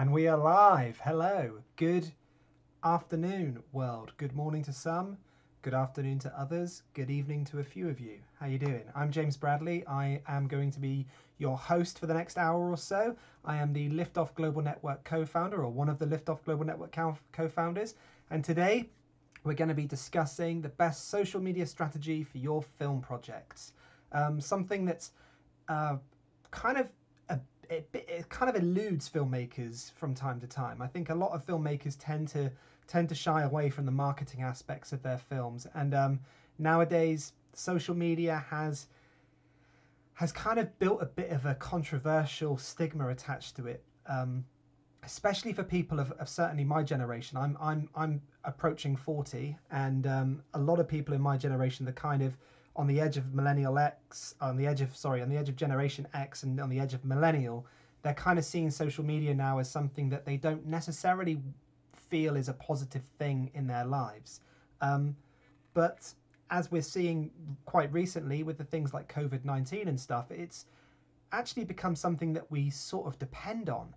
And we are live. Hello. Good afternoon, world. Good morning to some. Good afternoon to others. Good evening to a few of you. How you doing? I'm James Bradley. I am going to be your host for the next hour or so. I am the Liftoff Global Network co-founder, or one of the Liftoff Global Network co-founders. And today we're going to be discussing the best social media strategy for your film projects. Something that's it kind of eludes filmmakers from time to time. I think a lot of filmmakers tend to shy away from the marketing aspects of their films, and nowadays social media has kind of built a bit of a controversial stigma attached to it, especially for people of certainly my generation. I'm approaching 40, and a lot of people in my generation, the kind of on the edge of millennial X, on the edge of generation X and on the edge of millennial, they're kind of seeing social media now as something that they don't necessarily feel is a positive thing in their lives. But as we're seeing quite recently with the things like COVID-19 and stuff, it's actually become something that we sort of depend on,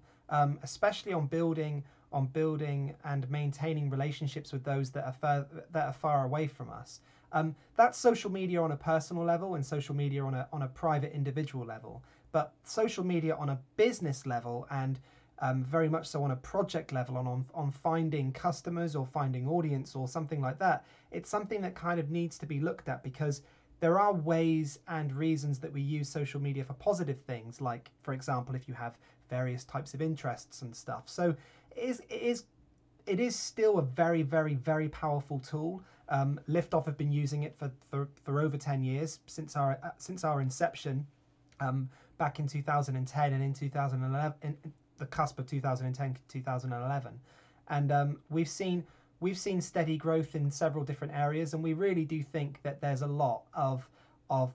especially on building and maintaining relationships with those that are far away from us. That's social media on a personal level and social media on a private individual level. But social media on a business level and very much so on a project level, on finding customers or finding audience or something like that, it's something that kind of needs to be looked at, because there are ways and reasons that we use social media for positive things, like, for example, if you have various types of interests and stuff. So it is still a very, very, very powerful tool. Liftoff have been using it for over 10 years, since our inception back in 2010 and in 2011, in the cusp of 2010 to 2011, and we've seen steady growth in several different areas, and we really do think that there's a lot of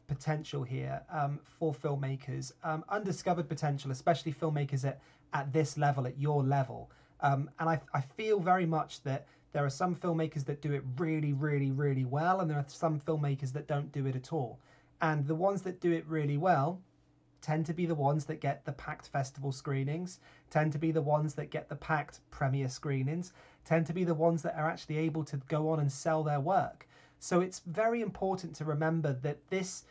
potential here for filmmakers, undiscovered potential, especially filmmakers at this level, at your level. And I feel very much that there are some filmmakers that do it really, really, really well, and there are some filmmakers that don't do it at all. And the ones that do it really well tend to be the ones that get the packed festival screenings, tend to be the ones that get the packed premiere screenings, tend to be the ones that are actually able to go on and sell their work. So it's very important to remember that this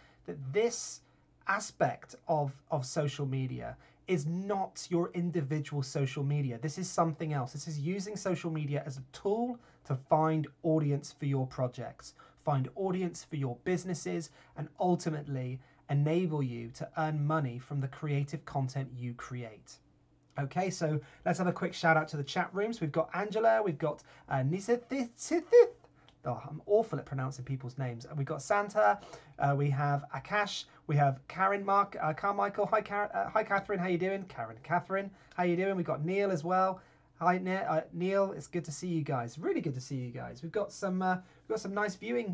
aspect of social media is not your individual social media. This is something else. This is using social media as a tool to find audience for your projects, find audience for your businesses, and ultimately enable you to earn money from the creative content you create. Okay, so let's have a quick shout out to the chat rooms. We've got Angela, we've got Nisithith. Oh, I'm awful at pronouncing people's names. We've got Santa, we have Akash, we have Karen Mark, Carmichael. Hi, hi Catherine, how you doing? Karen, Catherine, how you doing? We've got Neil as well. Hi Neil, it's good to see you guys. Really good to see you guys. We've got some nice viewing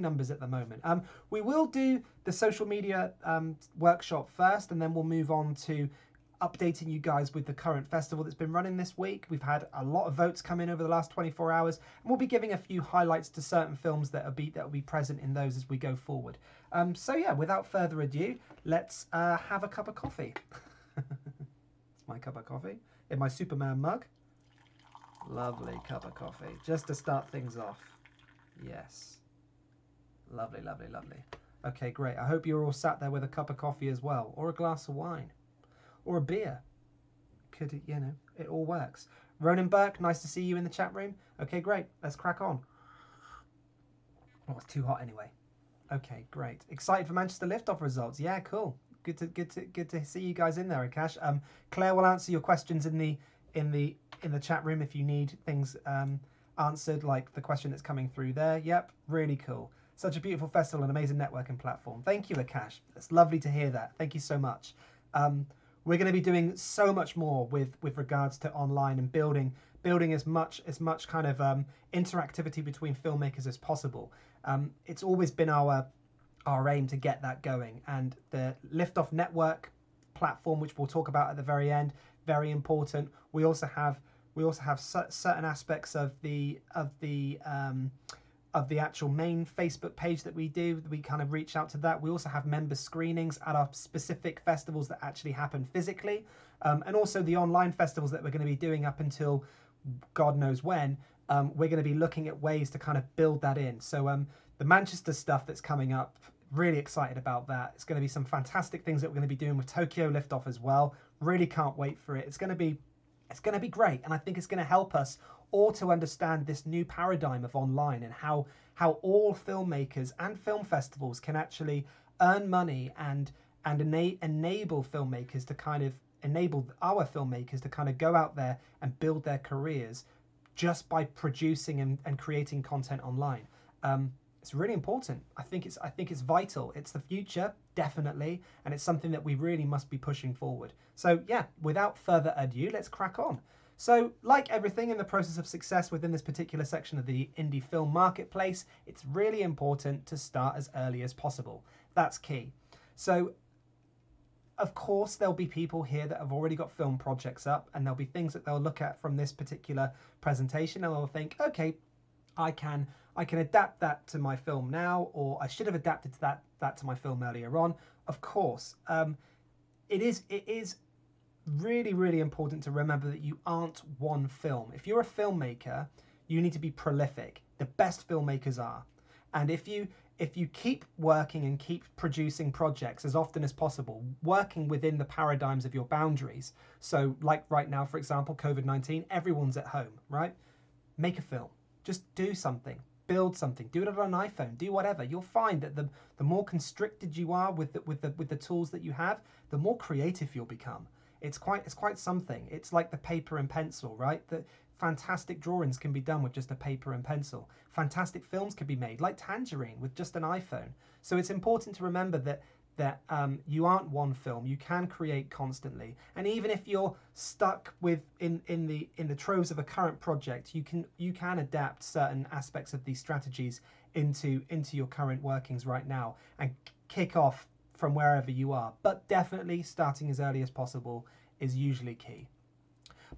numbers at the moment. We will do the social media workshop first, and then we'll move on to updating you guys with the current festival that's been running this week. We've had a lot of votes come in over the last 24 hours, and we'll be giving a few highlights to certain films that will be present in those as we go forward. So yeah, without further ado, let's have a cup of coffee. It's my cup of coffee in my Superman mug. Lovely cup of coffee, just to start things off. Yes. Lovely, lovely, lovely. Okay, great. I hope you're all sat there with a cup of coffee as well, or a glass of wine. Or a beer. It all works. Ronan Burke, nice to see you in the chat room. Okay, great. Let's crack on. Oh, it's too hot anyway. Okay, great. Excited for Manchester Liftoff results. Yeah, cool. Good to see you guys in there, Akash. Claire will answer your questions in the chat room if you need things answered, like the question that's coming through there. Yep, really cool. Such a beautiful festival and amazing networking platform. Thank you, Akash. It's lovely to hear that. Thank you so much. We're going to be doing so much more with regards to online and building as much kind of interactivity between filmmakers as possible. It's always been our aim to get that going, and the Liftoff Network platform, which we'll talk about at the very end, very important. We also have certain aspects of the of the actual main Facebook page that we do. We kind of reach out to that. We also have member screenings at our specific festivals that actually happen physically, and also the online festivals that we're going to be doing up until God knows when. We're going to be looking at ways to kind of build that in. So the Manchester stuff that's coming up, really excited about that. It's going to be some fantastic things that we're going to be doing with Tokyo Liftoff as well. Really can't wait for it. It's going to be great, and I think it's going to help us all to understand this new paradigm of online and how all filmmakers and film festivals can actually earn money and enable filmmakers to kind of enable our filmmakers to kind of go out there and build their careers just by producing and creating content online. It's really important. I think it's vital. It's the future, definitely, and it's something that we really must be pushing forward. So yeah, without further ado, let's crack on. So like everything in the process of success within this particular section of the indie film marketplace, it's really important to start as early as possible. That's key. So of course there'll be people here that have already got film projects up, and there'll be things that they'll look at from this particular presentation and they'll think, okay, I can adapt that to my film now, or I should have adapted that to my film earlier on. Of course, it is really, really important to remember that you aren't one film. If you're a filmmaker, you need to be prolific. The best filmmakers are, and if you keep working and keep producing projects as often as possible, working within the paradigms of your boundaries. So, like right now, for example, COVID-19, everyone's at home, right? Make a film. Just do something, build something, do it on an iPhone, do whatever. You'll find that the more constricted you are with the tools that you have, the more creative you'll become. It's quite something. It's like the paper and pencil, right? That fantastic drawings can be done with just a paper and pencil. Fantastic films can be made, like Tangerine, with just an iPhone. So it's important to remember that you aren't one film. You can create constantly, and even if you're stuck in the troves of a current project, you can adapt certain aspects of these strategies into your current workings right now and kick off from wherever you are. But definitely starting as early as possible is usually key.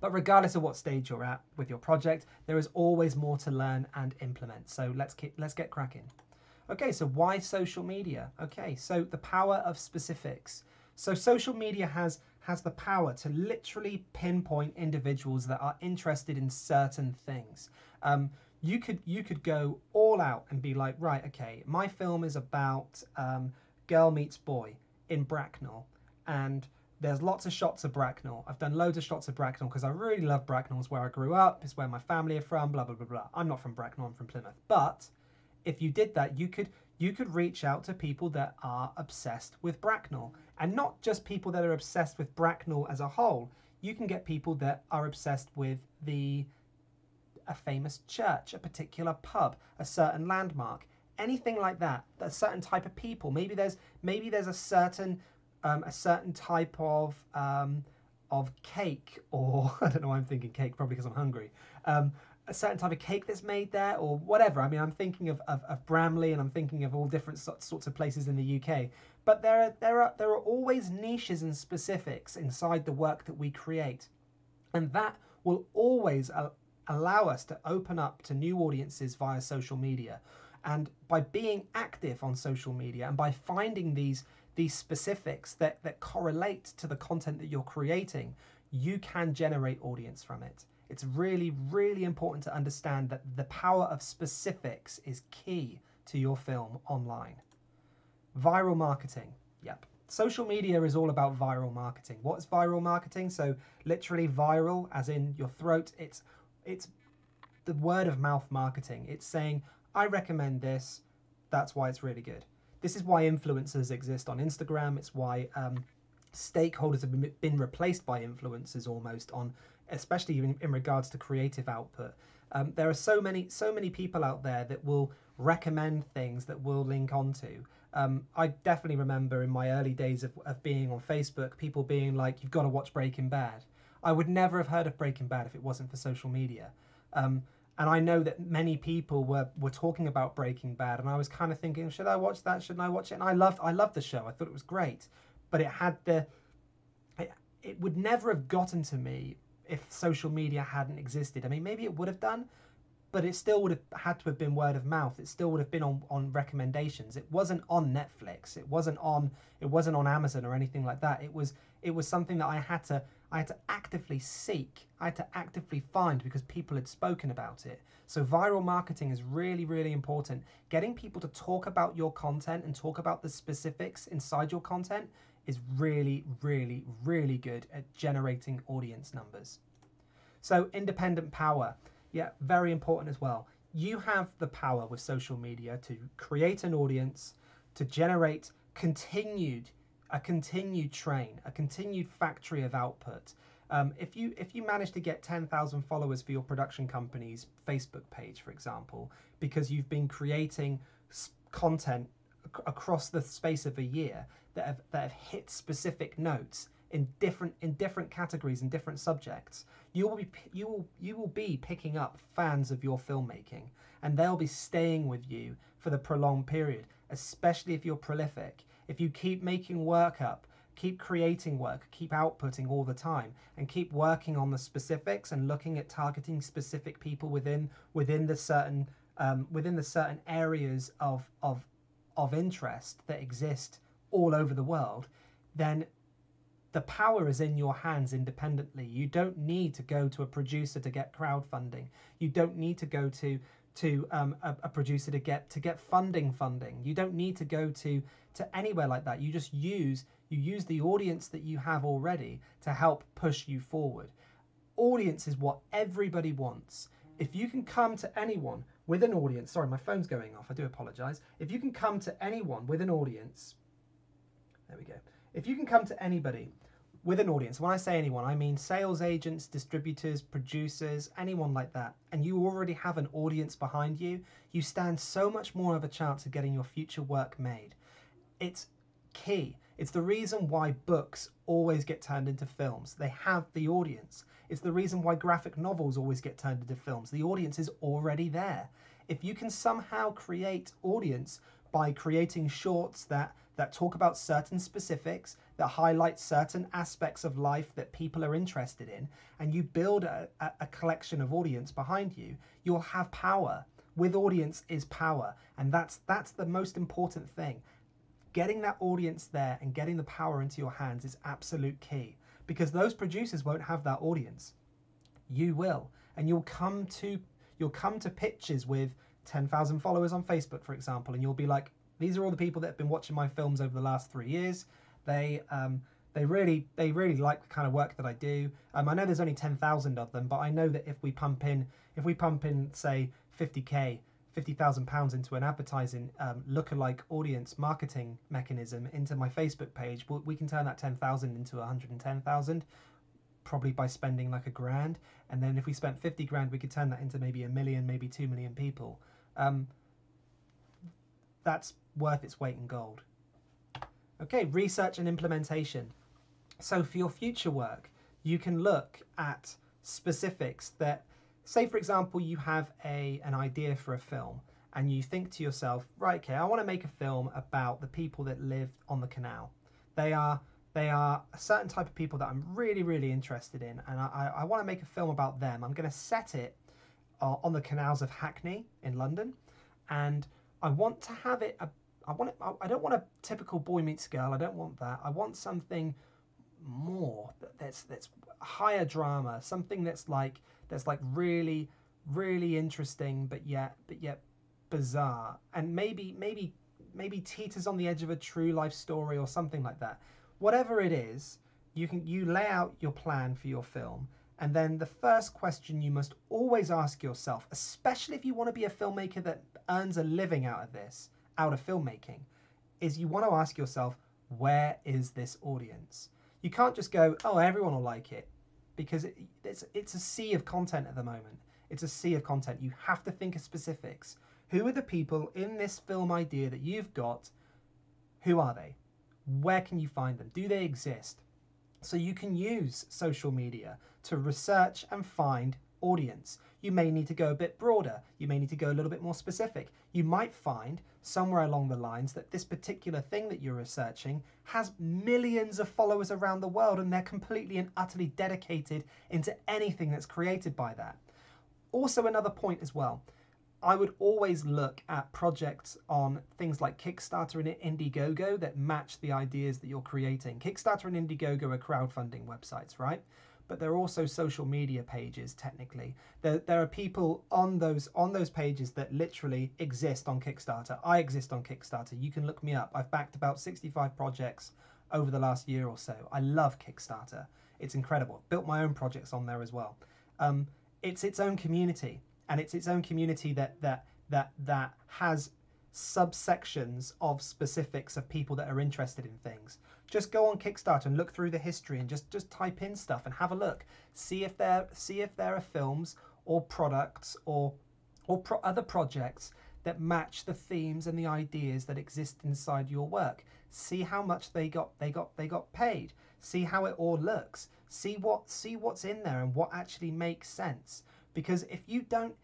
But regardless of what stage you're at with your project, there is always more to learn and implement. So let's get cracking. Okay, so why social media? Okay, so the power of specifics. So social media has the power to literally pinpoint individuals that are interested in certain things. You could go all out and be like, right, okay, my film is about girl meets boy in Bracknell, and there's lots of shots of Bracknell. I've done loads of shots of Bracknell because I really love Bracknell. It's where I grew up. It's where my family are from. Blah blah blah blah. I'm not from Bracknell. I'm from Plymouth, but if you did that, you could reach out to people that are obsessed with Bracknell, and not just people that are obsessed with Bracknell as a whole. You can get people that are obsessed with a famous church, a particular pub, a certain landmark, anything like that. A certain type of people. Maybe there's a certain type of cake, or I don't know why I'm thinking cake, probably because I'm hungry. A certain type of cake that's made there, or whatever. I mean, I'm thinking of Bramley, and I'm thinking of all different sorts of places in the UK. But there are always niches and specifics inside the work that we create, and that will always allow us to open up to new audiences via social media. And by being active on social media and by finding these specifics that correlate to the content that you're creating, you can generate audience from it. It's really, really important to understand that the power of specifics is key to your film online. Viral marketing. Yep. Social media is all about viral marketing. What's viral marketing? So literally viral, as in your throat. It's the word of mouth marketing. It's saying, I recommend this. That's why it's really good. This is why influencers exist on Instagram. It's why stakeholders have been replaced by influencers almost on, especially in regards to creative output. There are so many people out there that will recommend things that we'll link onto. I definitely remember in my early days of being on Facebook, people being like, you've got to watch Breaking Bad. I would never have heard of Breaking Bad if it wasn't for social media. And I know that many people were talking about Breaking Bad, and I was kind of thinking, should I watch that? Shouldn't I watch it? And I loved the show. I thought it was great, but it would never have gotten to me if social media hadn't existed. I mean, maybe it would have done, but it still would have had to have been word of mouth. It still would have been on recommendations. It wasn't on Netflix. It wasn't on Amazon or anything like that. It was something that I had to actively seek. I had to actively find because people had spoken about it. So viral marketing is really, really important. Getting people to talk about your content and talk about the specifics inside your content is really, really, really good at generating audience numbers. So independent power. Yeah, very important as well. You have the power with social media to create an audience, to generate a continued train, a continued factory of output. If you manage to get 10,000 followers for your production company's Facebook page, for example, because you've been creating content across the space of a year that have hit specific notes in different categories and different subjects, you will be picking up fans of your filmmaking, and they'll be staying with you for the prolonged period, especially if you're prolific. If you keep making work up, keep creating work, keep outputting all the time, and keep working on the specifics and looking at targeting specific people within the certain areas of interest that exist all over the world, then the power is in your hands independently. You don't need to go to a producer to get crowdfunding. You don't need to go to a producer to get funding. You don't need to go to anywhere like that. You just use the audience that you have already to help push you forward. Audience is what everybody wants. If you can come to anyone with an audience, sorry, my phone's going off, I do apologize. If you can come to anyone with an audience, there we go. If you can come to anybody with an audience, when I say anyone, I mean sales agents, distributors, producers, anyone like that, and you already have an audience behind you, you stand so much more of a chance of getting your future work made. It's key. It's the reason why books always get turned into films. They have the audience. It's the reason why graphic novels always get turned into films. The audience is already there. If you can somehow create audience by creating shorts that talk about certain specifics, that highlight certain aspects of life that people are interested in, and you build a collection of audience behind you, you'll have power. With audience is power, and that's the most important thing. Getting that audience there and getting the power into your hands is absolute key, because those producers won't have that audience. You will, and you'll come to pitches with 10,000 followers on Facebook, for example, and you'll be like, these are all the people that have been watching my films over the last 3 years. They really like the kind of work that I do. I know there's only 10,000 of them, but I know that if we pump in say 50,000 pounds into an advertising lookalike audience marketing mechanism into my Facebook page, we can turn that 10,000 into 110,000. Probably by spending like £1,000, and then if we spent £50,000, we could turn that into maybe 1 million, maybe 2 million people. That's worth its weight in gold. Okay, research and implementation. So for your future work, you can look at specifics that, say for example, you have an idea for a film, and you think to yourself, right, okay, I want to make a film about the people that live on the canal. They are a certain type of people that I'm really, really interested in, and I want to make a film about them. I'm going to set it on the canals of Hackney in London, and I want to have it. I don't want a typical boy meets girl. I don't want that. I want something more. That's higher drama. Something that's like really, really interesting, but yet bizarre, and maybe teeters on the edge of a true life story or something like that. Whatever it is, you lay out your plan for your film, and then the first question you must always ask yourself, especially if you want to be a filmmaker that earns a living out of filmmaking, is you want to ask yourself, where is this audience? You can't just go, oh, everyone will like it, because it's a sea of content at the moment. It's a sea of content. You have to think of specifics. Who are the people in this film idea that you've got? Who are they? Where can you find them? Do they exist? So you can use social media to research and find audience. You may need to go a bit broader. You may need to go a little bit more specific. You might find somewhere along the lines that this particular thing that you're researching has millions of followers around the world, and they're completely and utterly dedicated into anything that's created by that. Also, another point as well, I would always look at projects on things like Kickstarter and Indiegogo that match the ideas that you're creating. Kickstarter and Indiegogo are crowdfunding websites, right? But they're also social media pages, technically. There are people on those pages that literally exist on Kickstarter. I exist on Kickstarter. You can look me up. I've backed about 65 projects over the last year or so. I love Kickstarter. It's incredible. Built my own projects on there as well. It's its own community, and it's its own community that has subsections of specifics of people that are interested in things. Just go on Kickstarter and look through the history and just type in stuff and have a look. See if there are films or products or other projects that match the themes and the ideas that exist inside your work. See how much they got paid. See how it all looks. See what's in there and what actually makes sense. Because if you don't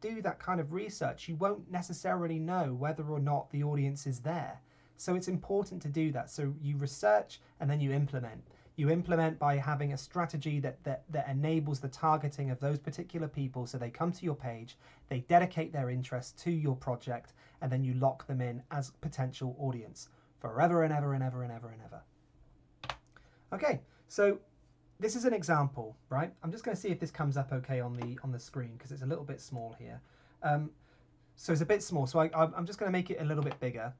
do that kind of research, you won't necessarily know whether or not the audience is there. So it's important to do that. So you research and then you implement. You implement by having a strategy that enables the targeting of those particular people, so they come to your page, they dedicate their interest to your project, and then you lock them in as potential audience forever and ever and ever and ever and ever. Okay, so this is an example, right? I'm just going to see if this comes up okay on the screen, because it's a little bit small here. So it's a bit small, so I'm just going to make it a little bit bigger.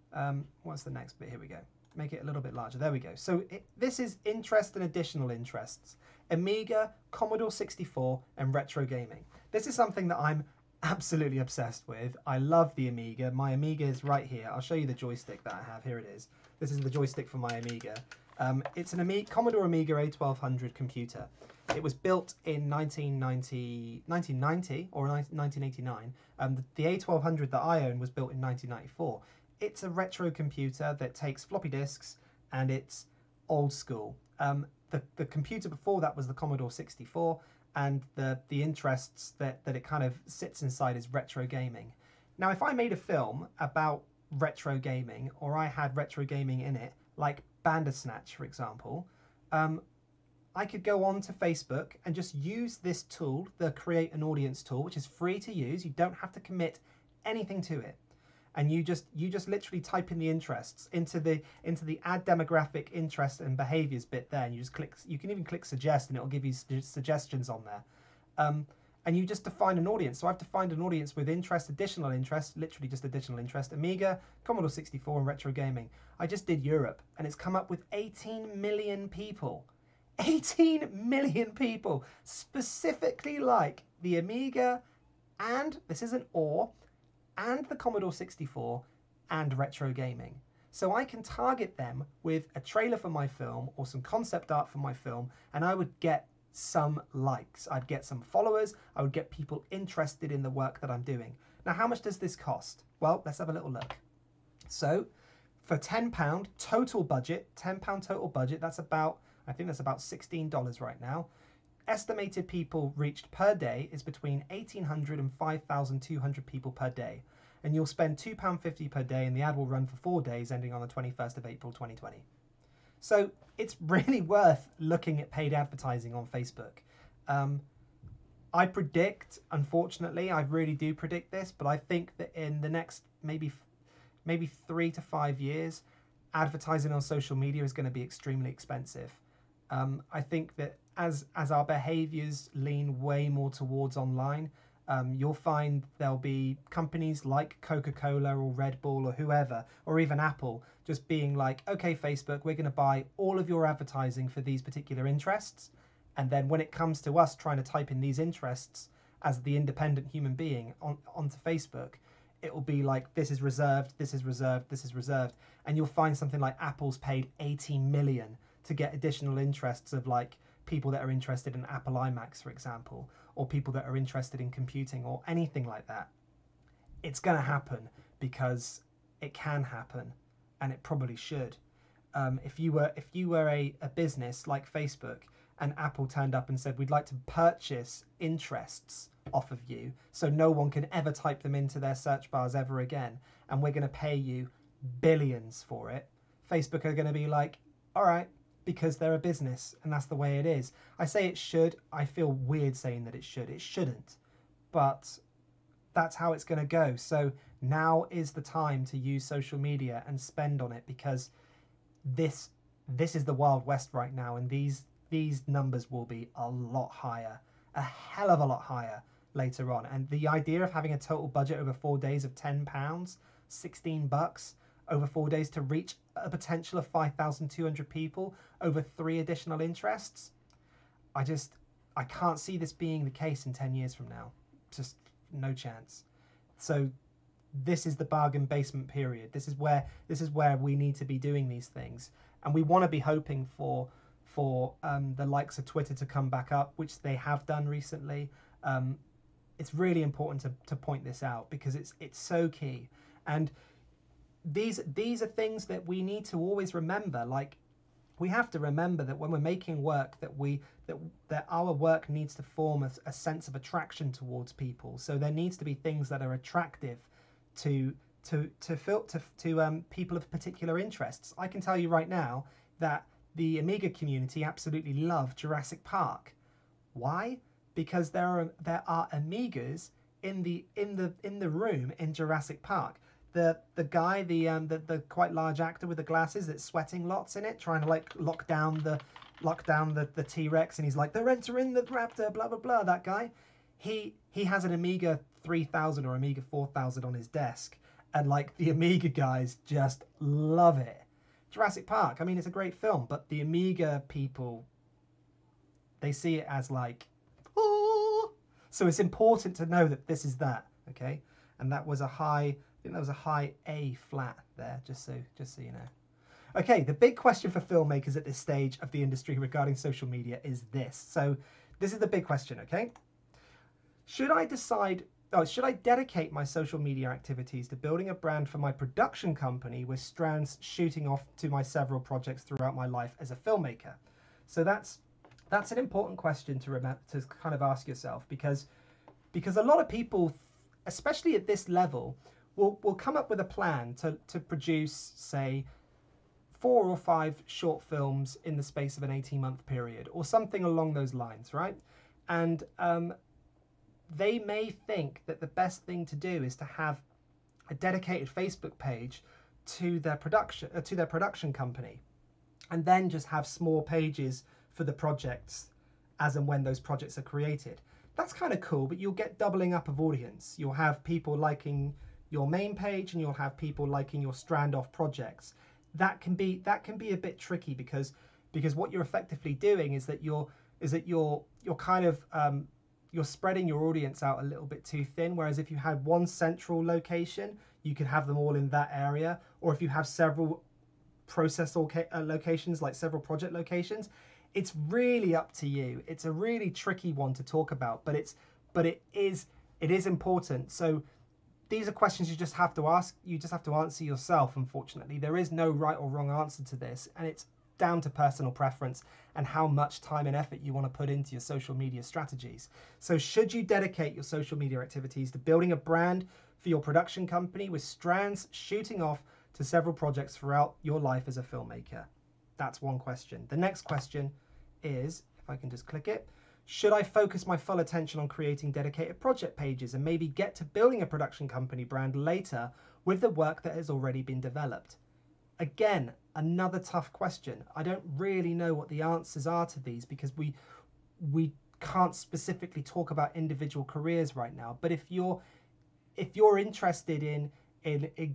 What's the next bit? Here we go. Make it a little bit larger. There we go. So this is interest and additional interests. Amiga, Commodore 64, and retro gaming. This is something that I'm absolutely obsessed with. I love the Amiga. My Amiga is right here. I'll show you the joystick that I have. Here it is. This is the joystick for my Amiga. It's an Commodore Amiga A1200 computer. It was built in 1990 or 1989. The A1200 that I own was built in 1994. It's a retro computer that takes floppy disks, and it's old school. The computer before that was the Commodore 64, and the interests that it kind of sits inside is retro gaming. Now, if I made a film about retro gaming, or I had retro gaming in it, like Bandersnatch, for example, I could go on to Facebook and just use this tool, the Create an Audience tool, which is free to use. You don't have to commit anything to it, and you just literally type in the interests into the add demographic, interest and behaviors bit there, and you just click. You can even click suggest, and it'll give you suggestions on there, and you just define an audience. So I've defined an audience with interest, additional interest, literally just additional interest, Amiga, Commodore 64, and retro gaming. I just did Europe, and it's come up with 18 million people. 18 million people specifically like the Amiga, and this is an OR, and the Commodore 64, and retro gaming. So I can target them with a trailer for my film or some concept art for my film, and I would get some likes. I'd get some followers. I would get people interested in the work that I'm doing. Now, how much does this cost? Well, let's have a little look. So for £10 total budget, that's about, I think that's about $16 right now. Estimated people reached per day is between 1,800 and 5,200 people per day, and you'll spend £2.50 per day, and the ad will run for 4 days, ending on the 21st of April 2020. So it's really worth looking at paid advertising on Facebook. I predict, unfortunately, I really do predict this, but I think that in the next maybe 3 to 5 years, advertising on social media is going to be extremely expensive. I think that as our behaviors lean way more towards online, you'll find there'll be companies like Coca-Cola or Red Bull or whoever, or even Apple, just being like, okay, Facebook, we're going to buy all of your advertising for these particular interests. And then when it comes to us trying to type in these interests as the independent human being onto Facebook, it will be like, this is reserved, this is reserved, this is reserved. And you'll find something like Apple's paid 80 million to get additional interests of like people that are interested in Apple iMacs, for example, or people that are interested in computing or anything like that. It's going to happen because it can happen, and it probably should. If you were a business like Facebook, and Apple turned up and said, we'd like to purchase interests off of you so no one can ever type them into their search bars ever again, and we're going to pay you billions for it, Facebook are going to be like, all right, because they're a business, and that's the way it is. I say it should. I feel weird saying that it should. It shouldn't. but that's how it's going to go. So now is the time to use social media and spend on it, because this is the Wild West right now, and these numbers will be a lot higher, a hell of a lot higher later on. And the idea of having a total budget over 4 days of £10, $16 over 4 days to reach a potential of 5,200 people over 3 additional interests, I can't see this being the case in 10 years from now. Just no chance. So this is the bargain basement period. This is where we need to be doing these things, and we want to be hoping for the likes of Twitter to come back up, which they have done recently. It's really important to point this out, because it's so key. And these are things that we need to always remember. Like, we have to remember that when we're making work, that our work needs to form a sense of attraction towards people. So there needs to be things that are attractive to people of particular interests. I can tell you right now that the Amiga community absolutely love Jurassic Park. Why? Because there are Amigas in the room in Jurassic Park. The guy, the quite large actor with the glasses that's sweating lots in it, trying to like lock down the T-Rex, and he's like, they're entering the raptor, blah blah blah. That guy, he has an Amiga 3000 or Amiga 4000 on his desk, and like the Amiga guys just love it. Jurassic Park, I mean, it's a great film, but the Amiga people, they see it as like, oh. So it's important to know that this is that, okay? And that was a high. I think that was a high A flat there, just so you know. Okay, the big question for filmmakers at this stage of the industry regarding social media is this. So this is the big question, okay? Should I dedicate my social media activities to building a brand for my production company with strands shooting off to my several projects throughout my life as a filmmaker? So that's an important question to remember, to kind of ask yourself, because a lot of people, especially at this level, We'll come up with a plan to produce, say, 4 or 5 short films in the space of an 18-month period, or something along those lines, right? And they may think that the best thing to do is to have a dedicated Facebook page to their production company, and then just have small pages for the projects as and when those projects are created. That's kind of cool, but you'll get doubling up of audience. You'll have people liking your main page, and you'll have people liking your strand off projects. That can be a bit tricky, because what you're effectively doing is that you're kind of you're spreading your audience out a little bit too thin. Whereas if you had one central location, you could have them all in that area, or if you have several process locations, like several project locations, it's really up to you. It's a really tricky one to talk about, but it is important. So these are questions you just have to ask. You just have to answer yourself, unfortunately. There is no right or wrong answer to this, and it's down to personal preference and how much time and effort you want to put into your social media strategies. So should you dedicate your social media activities to building a brand for your production company with strands shooting off to several projects throughout your life as a filmmaker? That's one question. The next question is, if I can just click it, should I focus my full attention on creating dedicated project pages and maybe get to building a production company brand later with the work that has already been developed? Again, another tough question. I don't really know what the answers are to these, because we can't specifically talk about individual careers right now. But if you're interested in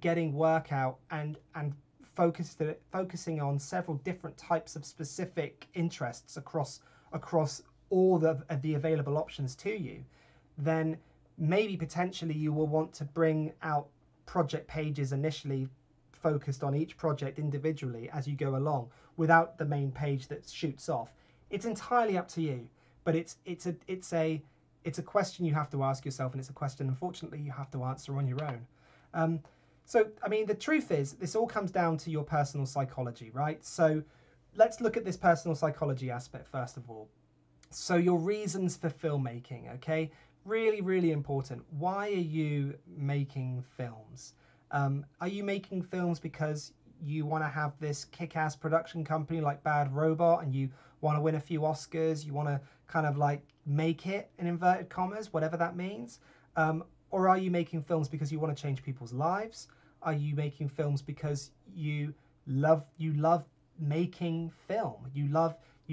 getting work out and focusing on several different types of specific interests across all the available options to you, then maybe potentially you will want to bring out project pages initially focused on each project individually as you go along, without the main page that shoots off. It's entirely up to you, but it's a question you have to ask yourself, and it's a question, unfortunately, you have to answer on your own. So, I mean, the truth is, this all comes down to your personal psychology, right? So let's look at this personal psychology aspect first of all. So your reasons for filmmaking, okay? Really, really important. Why are you making films? Are you making films because you want to have this kick-ass production company like Bad Robot, and you want to win a few Oscars, you want to kind of like make it, in inverted commas, whatever that means, or are you making films because you want to change people's lives? Are you making films because you love making film? You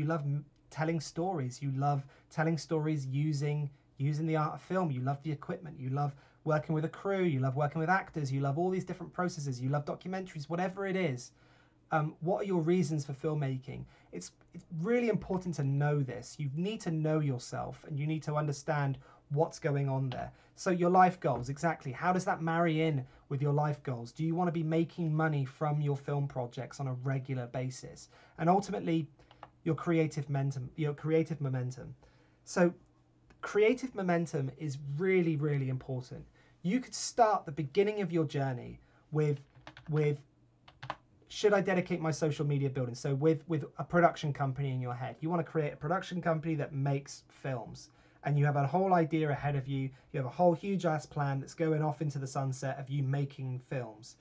love telling stories. You love telling stories using the art of film. You love the equipment. You love working with a crew. You love working with actors. You love all these different processes. You love documentaries. Whatever it is, what are your reasons for filmmaking? It's really important to know this. You need to know yourself, and you need to understand what's going on there. So your life goals, exactly. How does that marry in with your life goals? Do you want to be making money from your film projects on a regular basis? And ultimately, your creative momentum. So creative momentum is really, really important. You could start the beginning of your journey with should I dedicate my social media building? So with a production company in your head. You want to create a production company that makes films. And you have a whole idea ahead of you. You have a whole huge ass plan that's going off into the sunset of you making films.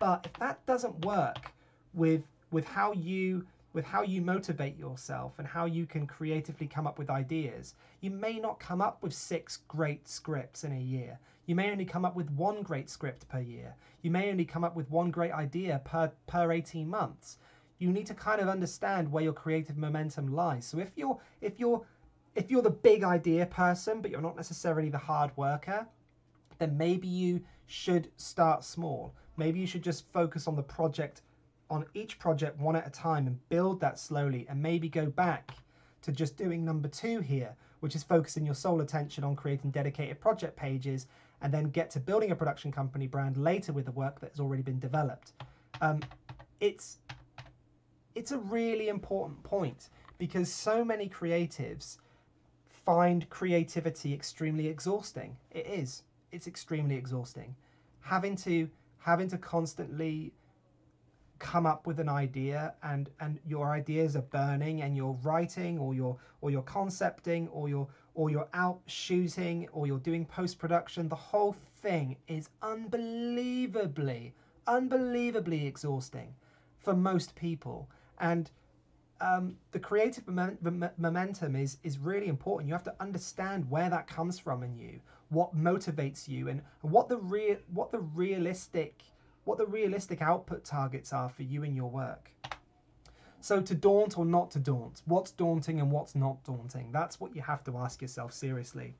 But if that doesn't work with how you motivate yourself and how you can creatively come up with ideas, you may not come up with 6 great scripts in a year. You may only come up with 1 great script per year. You may only come up with 1 great idea per 18 months. You need to kind of understand where your creative momentum lies. So if you're the big idea person, but you're not necessarily the hard worker, then maybe you should start small. Maybe you should just focus on the project, on each project one at a time, and build that slowly, and maybe go back to just doing number 2 here, which is focusing your sole attention on creating dedicated project pages, and then get to building a production company brand later with the work that has already been developed. It's a really important point, because so many creatives find creativity extremely exhausting. It is. It's extremely exhausting. Having to constantly come up with an idea, and your ideas are burning, and you're writing, or you're concepting, or you're out shooting, or you're doing post-production. The whole thing is unbelievably exhausting for most people. And the creative momentum is really important. You have to understand where that comes from in you, what motivates you, and what the realistic output targets are for you and your work. So to daunt or not to daunt, what's daunting and what's not daunting? That's what you have to ask yourself seriously.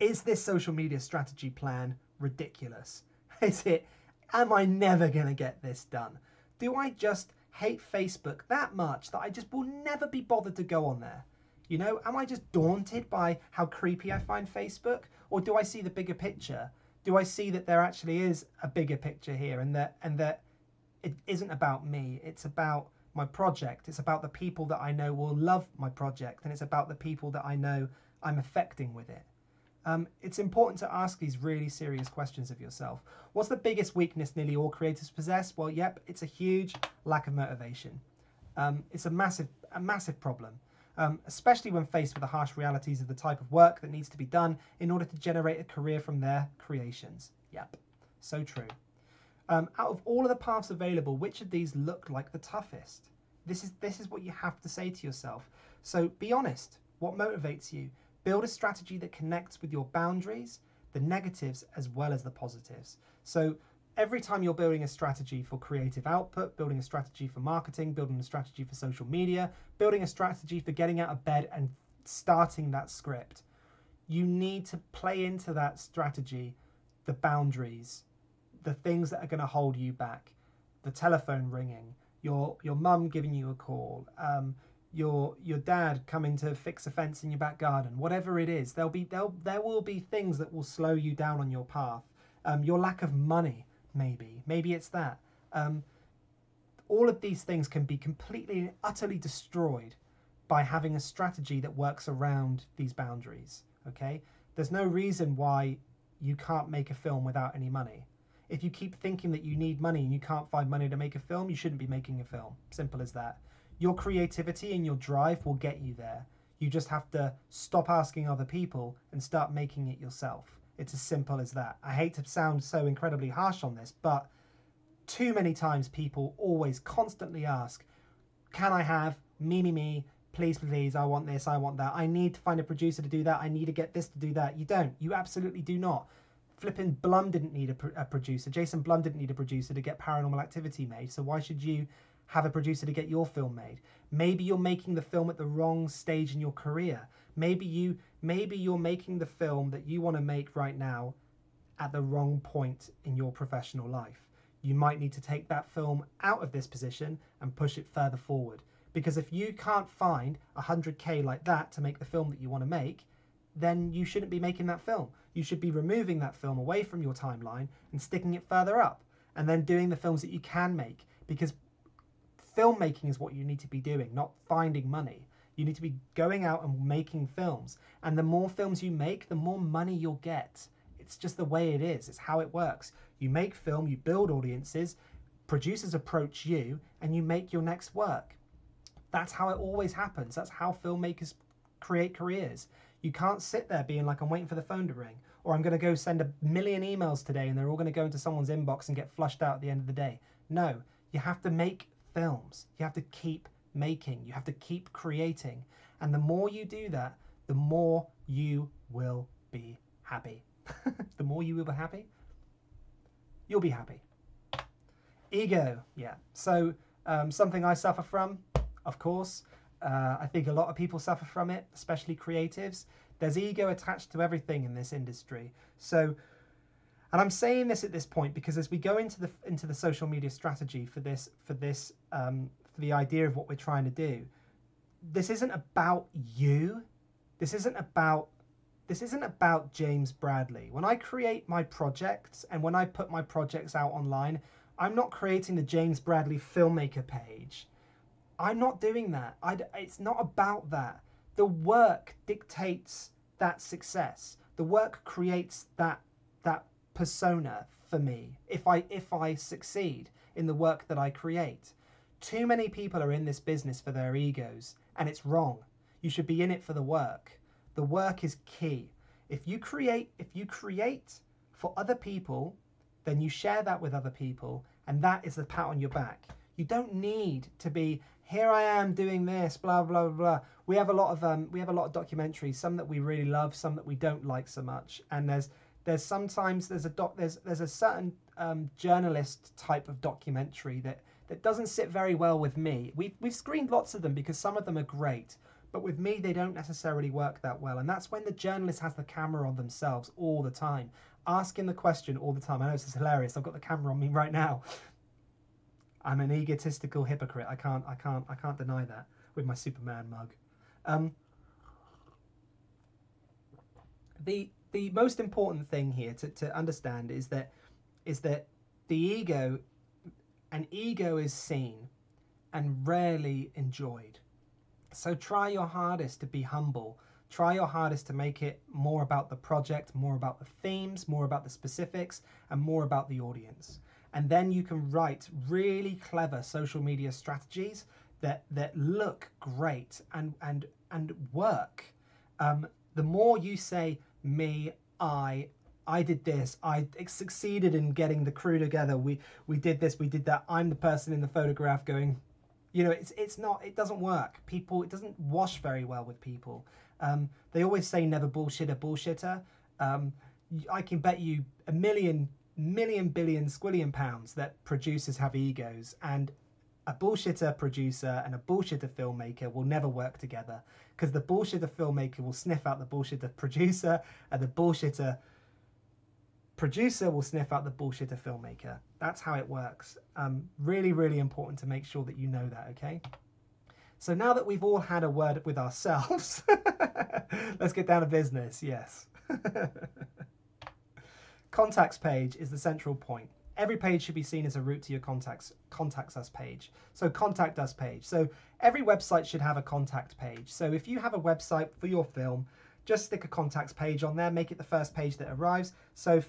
Is this social media strategy plan ridiculous? Is it, am I never going to get this done? Do I just hate Facebook that much that I just will never be bothered to go on there? You know, am I just daunted by how creepy I find Facebook? Or do I see the bigger picture? Do I see that there actually is a bigger picture here, and that it isn't about me, it's about my project, it's about the people that I know will love my project, and it's about the people that I know I'm affecting with it. It's important to ask these really serious questions of yourself. What's the biggest weakness nearly all creators possess? Well, yep, it's a huge lack of motivation. It's a massive problem, especially when faced with the harsh realities of the type of work that needs to be done in order to generate a career from their creations. Yep, so true. Out of all of the paths available, which of these look like the toughest? This is what you have to say to yourself. So be honest. What motivates you? Build a strategy that connects with your boundaries, the negatives as well as the positives. So every time you're building a strategy for creative output, building a strategy for marketing, building a strategy for social media, building a strategy for getting out of bed and starting that script, you need to play into that strategy the boundaries, the things that are going to hold you back, the telephone ringing, your mum giving you a call, your dad coming to fix a fence in your back garden, whatever it is. There will be things that will slow you down on your path. Your lack of money, maybe it's that. All of these things can be completely and utterly destroyed by having a strategy that works around these boundaries. Okay, there's no reason why you can't make a film without any money. If you keep thinking that you need money and you can't find money to make a film, you shouldn't be making a film. Simple as that. Your creativity and your drive will get you there. You just have to stop asking other people and start making it yourself. It's as simple as that. I hate to sound so incredibly harsh on this, but too many times people always constantly ask, can I have me, please, please, I want this, I want that, I need to find a producer to do that, I need to get this to do that. You don't. You absolutely do not. Flipping Blum didn't need a producer. Jason Blum didn't need a producer to get Paranormal Activity made, so why should you have a producer to get your film made? Maybe you're making the film at the wrong stage in your career. Maybe you're making the film that you want to make right now at the wrong point in your professional life. You might need to take that film out of this position and push it further forward. Because if you can't find 100K like that to make the film that you want to make, then you shouldn't be making that film. You should be removing that film away from your timeline and sticking it further up, and then doing the films that you can make, because filmmaking is what you need to be doing, not finding money. You need to be going out and making films. And the more films you make, the more money you'll get. It's just the way it is. It's how it works. You make film, you build audiences, producers approach you, and you make your next work. That's how it always happens. That's how filmmakers create careers. You can't sit there being like, I'm waiting for the phone to ring, or I'm going to go send 1 million emails today and they're all going to go into someone's inbox and get flushed out at the end of the day. No, you have to make films. You have to keep making. You have to keep creating. And the more you do that, the more you will be happy. The more you will be happy, you'll be happy. Ego, yeah. So something I suffer from, of course. I think a lot of people suffer from it, especially creatives. There's ego attached to everything in this industry. So, and I'm saying this at this point because as we go into the social media strategy for the idea of what we're trying to do, this isn't about you. This isn't about James Bradley. When I create my projects and when I put my projects out online, I'm not creating the James Bradley filmmaker page. I'm not doing that. It's not about that. The work dictates that success. The work creates that persona for me, if I succeed in the work that I create. Too many people are in this business for their egos, and it's wrong. You should be in it for the work. The work is key. If you create for other people, then you share that with other people, and that is the pat on your back. You don't need to be, here I am doing this, blah blah blah. We have a lot of documentaries, some that we really love, some that we don't like so much, and there's a certain journalist type of documentary that doesn't sit very well with me. We've screened lots of them because some of them are great, but with me they don't necessarily work that well, and that's when the journalist has the camera on themselves all the time, asking the question all the time. I know this is hilarious. I've got the camera on me right now. I'm an egotistical hypocrite. I can't deny that with my Superman mug. The most important thing here to understand is that the ego, an ego is seen and rarely enjoyed. So try your hardest to be humble. Try your hardest to make it more about the project, more about the themes, more about the specifics, and more about the audience. And then you can write really clever social media strategies that look great and work. The more you say, me, I did this, I succeeded in getting the crew together, we did this, we did that, I'm the person in the photograph going, you know, it doesn't work. People, it doesn't wash very well with people. They always say never bullshit a bullshitter. I can bet you a million billion squillion pounds that producers have egos, and a bullshitter producer and a bullshitter filmmaker will never work together, because the bullshitter filmmaker will sniff out the bullshitter producer, and the bullshitter producer will sniff out the bullshitter filmmaker. That's how it works. Really, really important to make sure that you know that, okay? So now that we've all had a word with ourselves, let's get down to business, yes. Contacts page is the central point. Every page should be seen as a route to your contacts us page. So contact us page. So every website should have a contact page. So if you have a website for your film, just stick a contacts page on there, make it the first page that arrives, so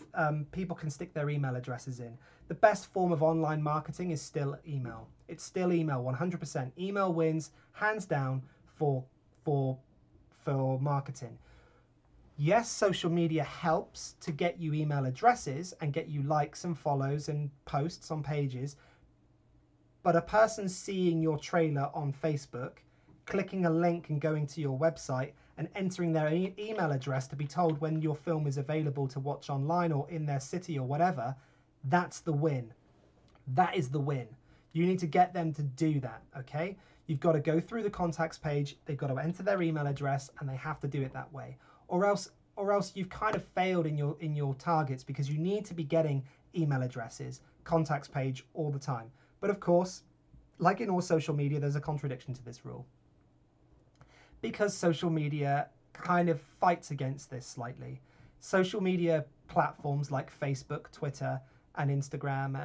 people can stick their email addresses in. The best form of online marketing is still email. It's still email, 100%. Email wins hands down for marketing. Yes, social media helps to get you email addresses and get you likes and follows and posts on pages. But a person seeing your trailer on Facebook, clicking a link and going to your website and entering their email address to be told when your film is available to watch online or in their city or whatever, that's the win. That is the win. You need to get them to do that, okay? You've got to go through the contacts page, they've got to enter their email address, and they have to do it that way. Or else you've kind of failed in your targets, because you need to be getting email addresses, contacts page all the time. But of course, like in all social media, there's a contradiction to this rule, because social media kind of fights against this slightly. Social media platforms like Facebook, Twitter, and Instagram,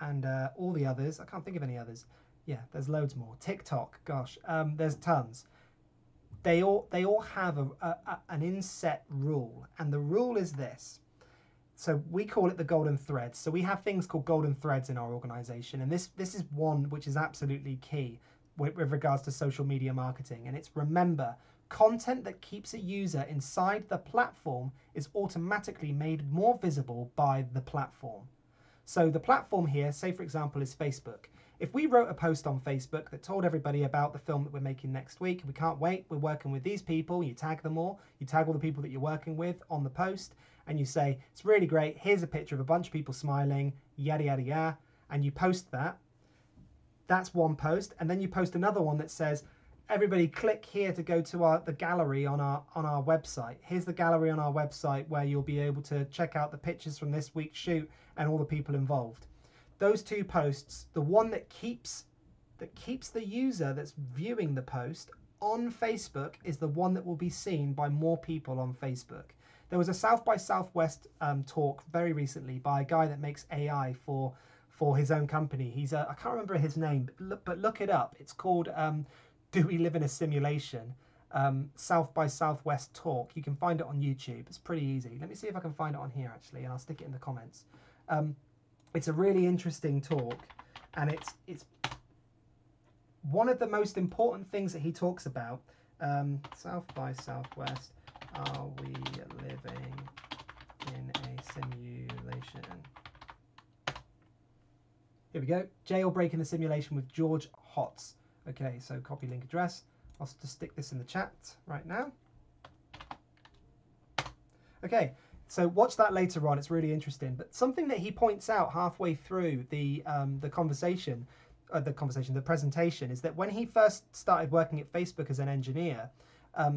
and all the others. I can't think of any others. Yeah, there's loads more. TikTok, gosh, there's tons. They all have an inset rule, and the rule is this. So we call it the golden threads. So we have things called golden threads in our organization, and this is one which is absolutely key with regards to social media marketing, and it's remember, content that keeps a user inside the platform is automatically made more visible by the platform. So the platform here, say for example, is Facebook. If we wrote a post on Facebook that told everybody about the film that we're making next week, we can't wait, we're working with these people, you tag them all, you tag all the people that you're working with on the post, and you say, it's really great, here's a picture of a bunch of people smiling, yada, yada, yada, and you post that. That's one post, and then you post another one that says, everybody click here to go to the gallery on our website. Here's the gallery on our website where you'll be able to check out the pictures from this week's shoot and all the people involved. Those two posts, the one that keeps the user that's viewing the post on Facebook is the one that will be seen by more people on Facebook. There was a South by Southwest talk very recently by a guy that makes AI for his own company. He's I can't remember his name, but look it up. It's called Do We Live in a Simulation? South by Southwest talk. You can find it on YouTube. It's pretty easy. Let me see if I can find it on here actually, and I'll stick it in the comments. It's a really interesting talk, and it's one of the most important things that he talks about. South by Southwest, are we living in a simulation? Here we go, Jailbreak in a Simulation with George Hotz. Okay, so copy link address. I'll just stick this in the chat right now. Okay. So watch that later on, it's really interesting. But something that he points out halfway through the presentation, is that when he first started working at Facebook as an engineer,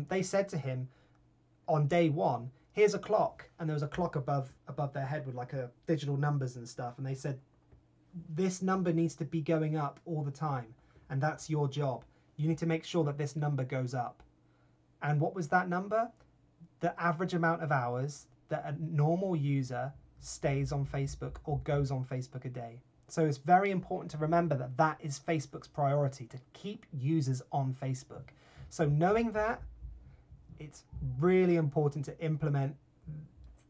they said to him on day one, here's a clock. And there was a clock above their head with like a digital numbers and stuff. And they said, this number needs to be going up all the time. And that's your job. You need to make sure that this number goes up. And what was that number? The average amount of hours that a normal user stays on Facebook or goes on Facebook a day. So it's very important to remember that that is Facebook's priority, to keep users on Facebook. So knowing that, it's really important to implement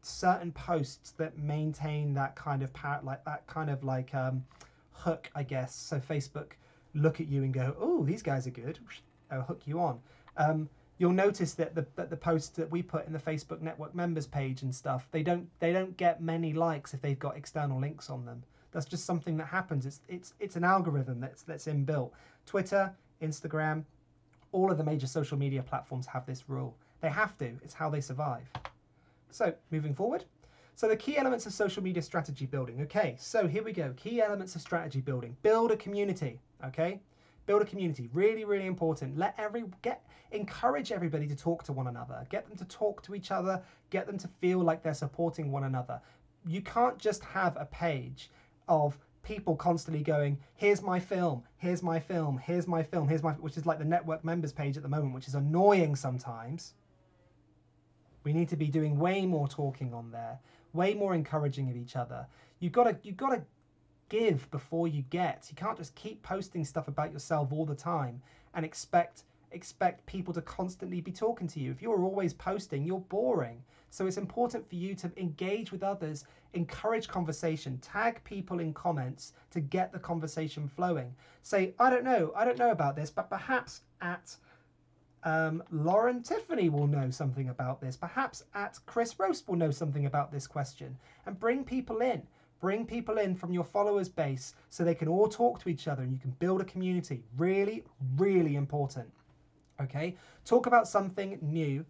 certain posts that maintain that kind of hook, I guess. So Facebook look at you and go, oh, these guys are good. They'll hook you on. You'll notice that the posts that we put in the Facebook network members page and stuff, they don't get many likes if they've got external links on them. That's just something that happens. It's an algorithm that's inbuilt. Twitter, Instagram, all of the major social media platforms have this rule. They have to. It's how they survive. So moving forward. So the key elements of social media strategy building. Okay, so here we go. Key elements of strategy building. Build a community. Okay. Build a community, really, really important. Encourage everybody to talk to one another. Get them to talk to each other. Get them to feel like they're supporting one another. You can't just have a page of people constantly going, here's my film, here's my film, here's my film, here's my, which is like the network members page at the moment, which is annoying sometimes. We need to be doing way more talking on there, way more encouraging of each other. You've got to give before you get. You can't just keep posting stuff about yourself all the time and expect people to constantly be talking to you. If you're always posting, you're boring. So it's important for you to engage with others, encourage conversation, tag people in comments to get the conversation flowing. Say, I don't know about this, but perhaps at Lauren Tiffany will know something about this. Perhaps at Chris Roast will know something about this question. And bring people in. Bring people in from your followers base so they can all talk to each other and you can build a community. Really, really important. Okay? Talk about something new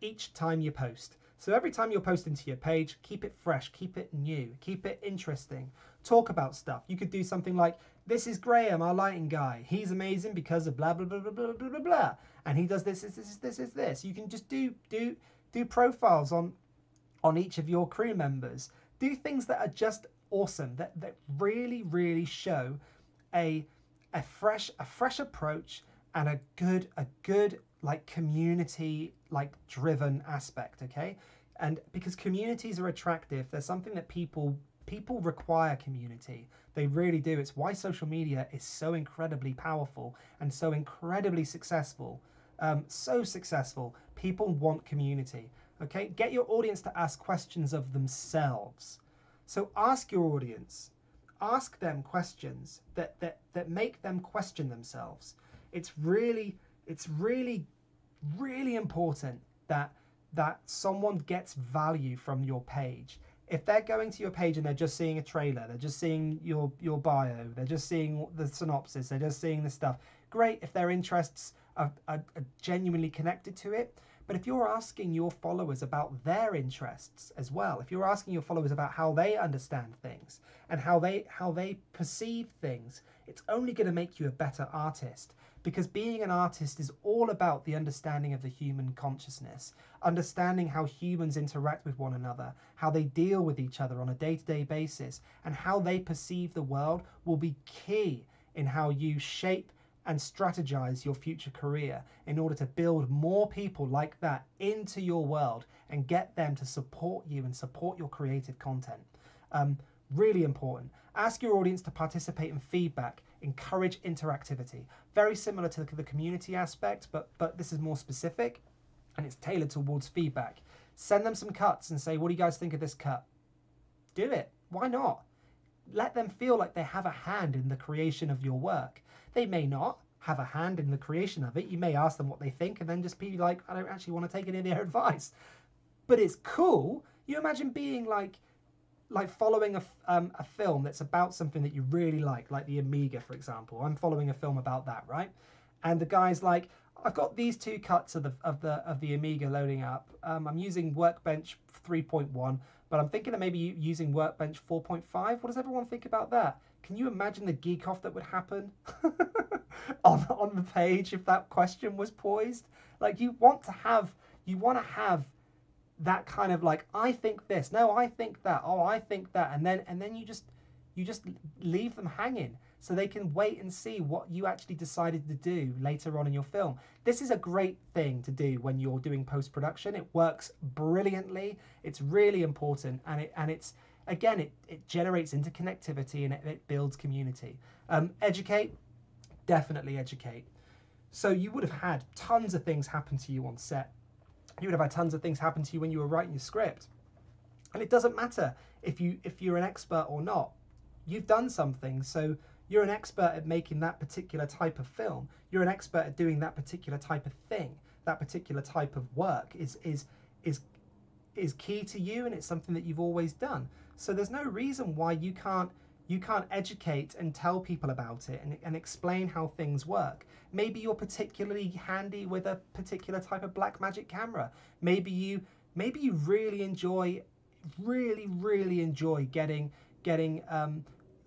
each time you post. So every time you're posting to your page, keep it fresh, keep it new, keep it interesting. Talk about stuff. You could do something like, this is Graham, our lighting guy. He's amazing because of blah, blah, blah, blah, blah, blah, blah, blah. And he does this, this, this, this, this, this. You can just do profiles on each of your crew members. Do things that are just awesome, that really, really show a fresh approach and a good like community, like driven aspect, okay? And because communities are attractive, there's something that people require community. They really do. It's why social media is so incredibly powerful and so incredibly successful. So successful. People want community, okay? Get your audience to ask questions of themselves. So ask your audience. Ask them questions that make them question themselves. It's really important that someone gets value from your page. If they're going to your page and they're just seeing a trailer, they're just seeing your bio, they're just seeing the synopsis, they're just seeing the stuff, great if their interests are genuinely connected to it. But if you're asking your followers about their interests as well, if you're asking your followers about how they understand things and how they perceive things, it's only going to make you a better artist. Because being an artist is all about the understanding of the human consciousness, understanding how humans interact with one another, how they deal with each other on a day-to-day basis, and how they perceive the world will be key in how you shape and strategize your future career in order to build more people like that into your world and get them to support you and support your creative content. Really important. Ask your audience to participate in feedback. Encourage interactivity. Very similar to the community aspect, but this is more specific and it's tailored towards feedback. Send them some cuts and say, what do you guys think of this cut? Do it. Why not? Let them feel like they have a hand in the creation of your work. They may not have a hand in the creation of it. You may ask them what they think and then just be like, I don't actually want to take any of their advice. But it's cool. You imagine being like following a film that's about something that you really like the Amiga, for example. I'm following a film about that, right? And the guy's like, I've got these two cuts of the Amiga loading up. I'm using Workbench 3.1, but I'm thinking of maybe using Workbench 4.5. What does everyone think about that? Can you imagine the geek off that would happen on the page if that question was poised? Like, you want to have that kind of like, I think this, no, I think that, oh, I think that, and then you just leave them hanging so they can wait and see what you actually decided to do later on in your film. This is a great thing to do when you're doing post-production. It works brilliantly. It's really important, and it generates interconnectivity and it builds community. Educate, definitely educate. So you would have had tons of things happen to you on set. You would have had tons of things happen to you when you were writing your script. And it doesn't matter if you're an expert or not. You've done something, so you're an expert at making that particular type of film. You're an expert at doing that particular type of thing. That particular type of work is key to you, and it's something that you've always done. So there's no reason why you can't educate and tell people about it and explain how things work. Maybe you're particularly handy with a particular type of black magic camera. Maybe you really enjoy getting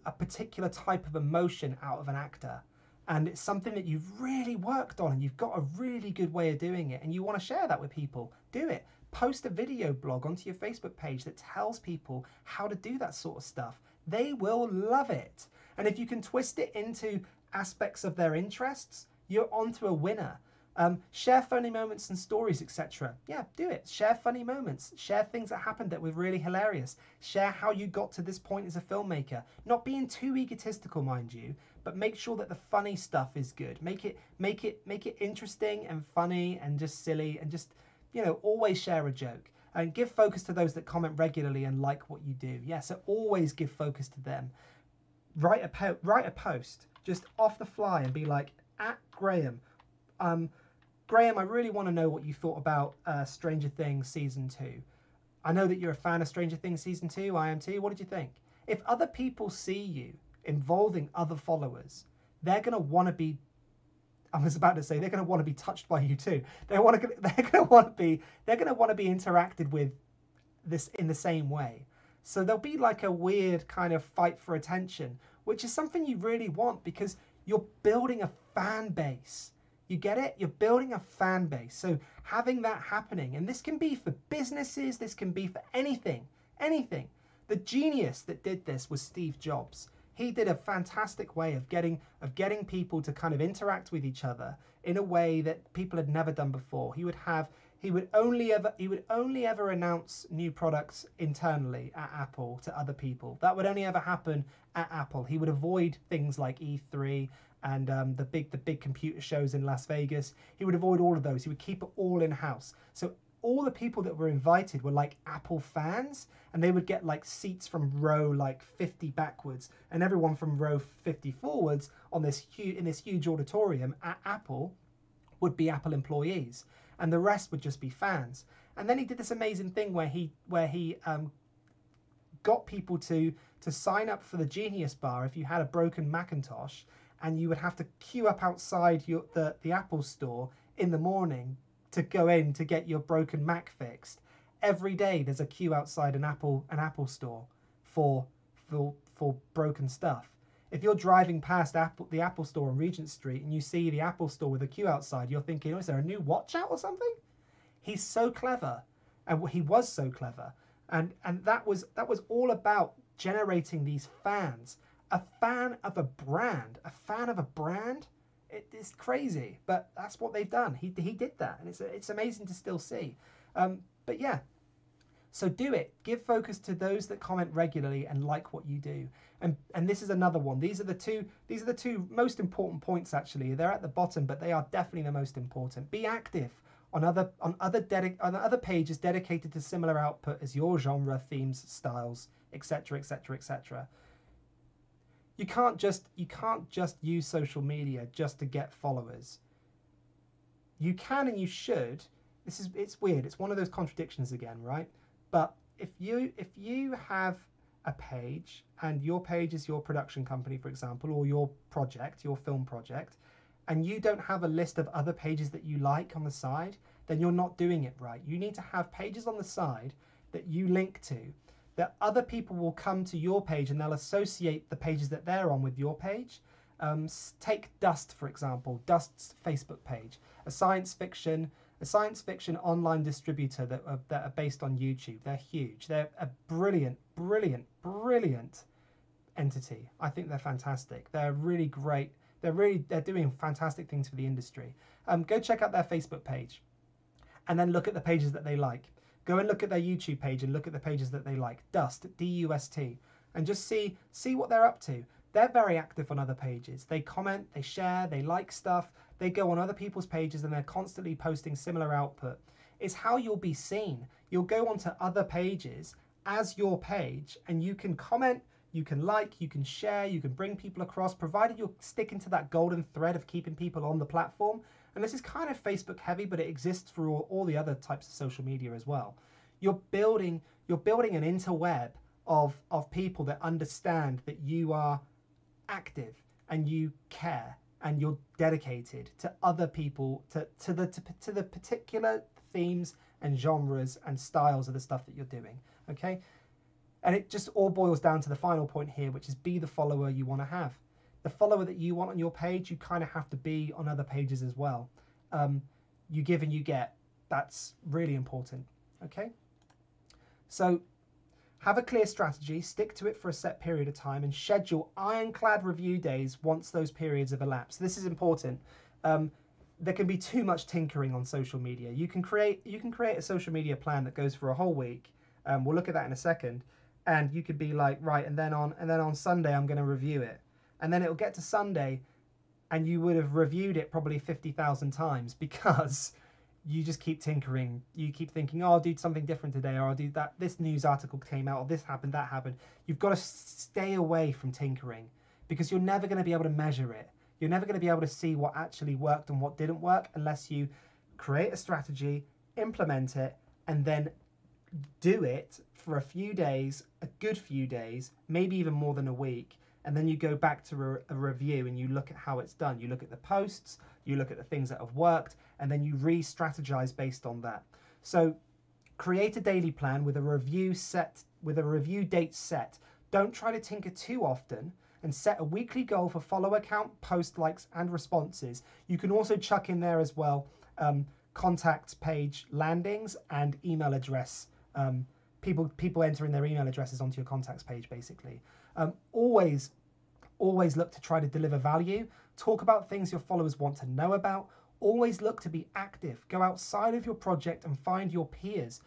a particular type of emotion out of an actor, and it's something that you've really worked on and you've got a really good way of doing it and you want to share that with people. Do it. Post a video blog onto your Facebook page that tells people how to do that sort of stuff. They will love it. And if you can twist it into aspects of their interests, you're onto a winner. Share funny moments and stories, etc. Yeah, do it. Share funny moments. Share things that happened that were really hilarious. Share how you got to this point as a filmmaker. Not being too egotistical, mind you, but make sure that the funny stuff is good. Make it interesting and funny and just silly and just, you know, always share a joke. And give focus to those that comment regularly and like what you do. Yeah, so always give focus to them. Write a post just off the fly and be like, at Graham, Graham, I really want to know what you thought about Stranger Things Season 2. I know that you're a fan of Stranger Things Season 2, I am too. What did you think? If other people see you involving other followers, they're going to want to be, I was about to say, they're going to want to be touched by you too. They're going to want to be interacted with this in the same way. So there'll be like a weird kind of fight for attention, which is something you really want because you're building a fan base. You get it? You're building a fan base. So having that happening, and this can be for businesses, this can be for anything, anything. The genius that did this was Steve Jobs. He did a fantastic way of getting people to kind of interact with each other in a way that people had never done before. He would only ever announce new products internally at Apple to other people. That would only ever happen at Apple. He would avoid things like E3 and the big computer shows in Las Vegas. He would avoid all of those. He would keep it all in-house. So all the people that were invited were like Apple fans, and they would get like seats from row like 50 backwards, and everyone from row 50 forwards on this huge, in this huge auditorium at Apple would be Apple employees, and the rest would just be fans. And then he did this amazing thing where he got people to sign up for the Genius Bar if you had a broken Macintosh, and you would have to queue up outside the Apple store in the morning to go in to get your broken Mac fixed. Every day there's a queue outside an Apple store for broken stuff. If you're driving past the Apple store on Regent Street and you see the Apple store with a queue outside, you're thinking, oh, is there a new watch out or something? He's so clever, and he was so clever, and that was all about generating these fans. A fan of a brand, it's crazy, but that's what they've done. He did that, and it's amazing to still see. But yeah, so do it. Give focus to those that comment regularly and like what you do. And this is another one. These are the two most important points actually. They're at the bottom, but they are definitely the most important. Be active on other pages dedicated to similar output as your genre, themes, styles, etc., etc., etc. You can't just use social media just to get followers. You can and you should. It's weird. It's one of those contradictions again, right? But if you have a page and your page is your production company, for example, or your project, your film project, and you don't have a list of other pages that you like on the side, then you're not doing it right. You need to have pages on the side that you link to, that other people will come to your page and they'll associate the pages that they're on with your page. Take Dust, for example, Dust's Facebook page, a science fiction online distributor that are based on YouTube. They're huge. They're a brilliant entity. I think they're fantastic. They're really great. They're doing fantastic things for the industry. Go check out their Facebook page and then look at the pages that they like. Go and look at their YouTube page and look at the pages that they like. Dust, D-U-S-T, and just see what they're up to. They're very active on other pages. They comment, they share, they like stuff. They go on other people's pages and they're constantly posting similar output. It's how you'll be seen. You'll go onto other pages as your page and you can comment, you can like, you can share, you can bring people across, provided you're sticking to that golden thread of keeping people on the platform. And this is kind of Facebook heavy, but it exists for all the other types of social media as well. You're building an interweb of people that understand that you are active and you care and you're dedicated to other people, to the particular themes and genres and styles of the stuff that you're doing. Okay, and it just all boils down to the final point here, which is be the follower you want to have. The follower that you want on your page, you kind of have to be on other pages as well. You give and you get. That's really important. Okay? So have a clear strategy, stick to it for a set period of time, and schedule ironclad review days once those periods have elapsed. This is important. There can be too much tinkering on social media. You can create a social media plan that goes for a whole week. We'll look at that in a second. And you could be like, right, and then on Sunday I'm going to review it. And then it'll get to Sunday and you would have reviewed it probably 50,000 times because you just keep tinkering. You keep thinking, oh, I'll do something different today, or I'll do that. This news article came out, or this happened, that happened. You've got to stay away from tinkering because you're never going to be able to measure it. You're never going to be able to see what actually worked and what didn't work unless you create a strategy, implement it, and then do it for a few days, a good few days, maybe even more than a week. And then you go back to a review and you look at how it's done. You look at the posts, you look at the things that have worked, and then you re-strategize based on that. So create a daily plan with a review set, with a review date set. Don't try to tinker too often, and set a weekly goal for follower count, post likes, and responses. You can also chuck in there as well contact page landings and email address. People entering their email addresses onto your contacts page, basically. Always look to try to deliver value. Talk about things your followers want to know about. Always look to be active. Go outside of your project and find your peers.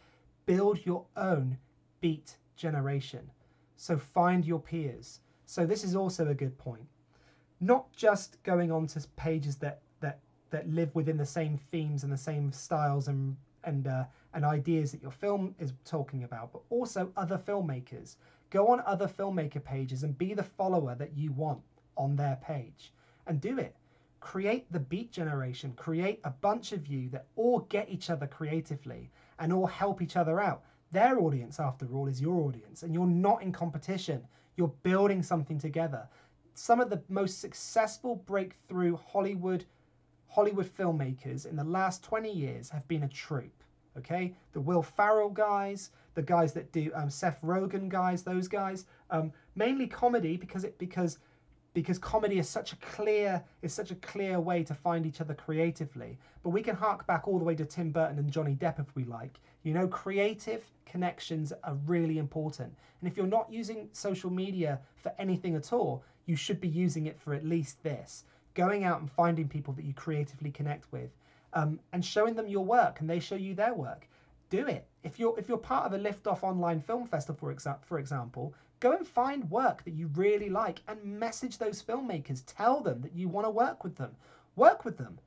Build your own beat generation. So find your peers. So this is also a good point. Not just going on to pages that live within the same themes and the same styles and ideas that your film is talking about, but also other filmmakers. Go on other filmmaker pages and be the follower that you want on their page, and do it. Create the beat generation. Create a bunch of you that all get each other creatively and all help each other out. Their audience, after all, is your audience, and you're not in competition. You're building something together. Some of the most successful breakthrough Hollywood filmmakers in the last 20 years have been a troupe. Okay, the Will Ferrell guys, the guys that do Seth Rogen guys, those guys, mainly comedy because comedy is such a clear way to find each other creatively. But we can hark back all the way to Tim Burton and Johnny Depp if we like. You know, creative connections are really important. And if you're not using social media for anything at all, you should be using it for at least this. Going out and finding people that you creatively connect with, and showing them your work and they show you their work. Do it. If you're part of a Liftoff online film festival, for example, go and find work that you really like and message those filmmakers. Tell them that you want to work with them. Work with them.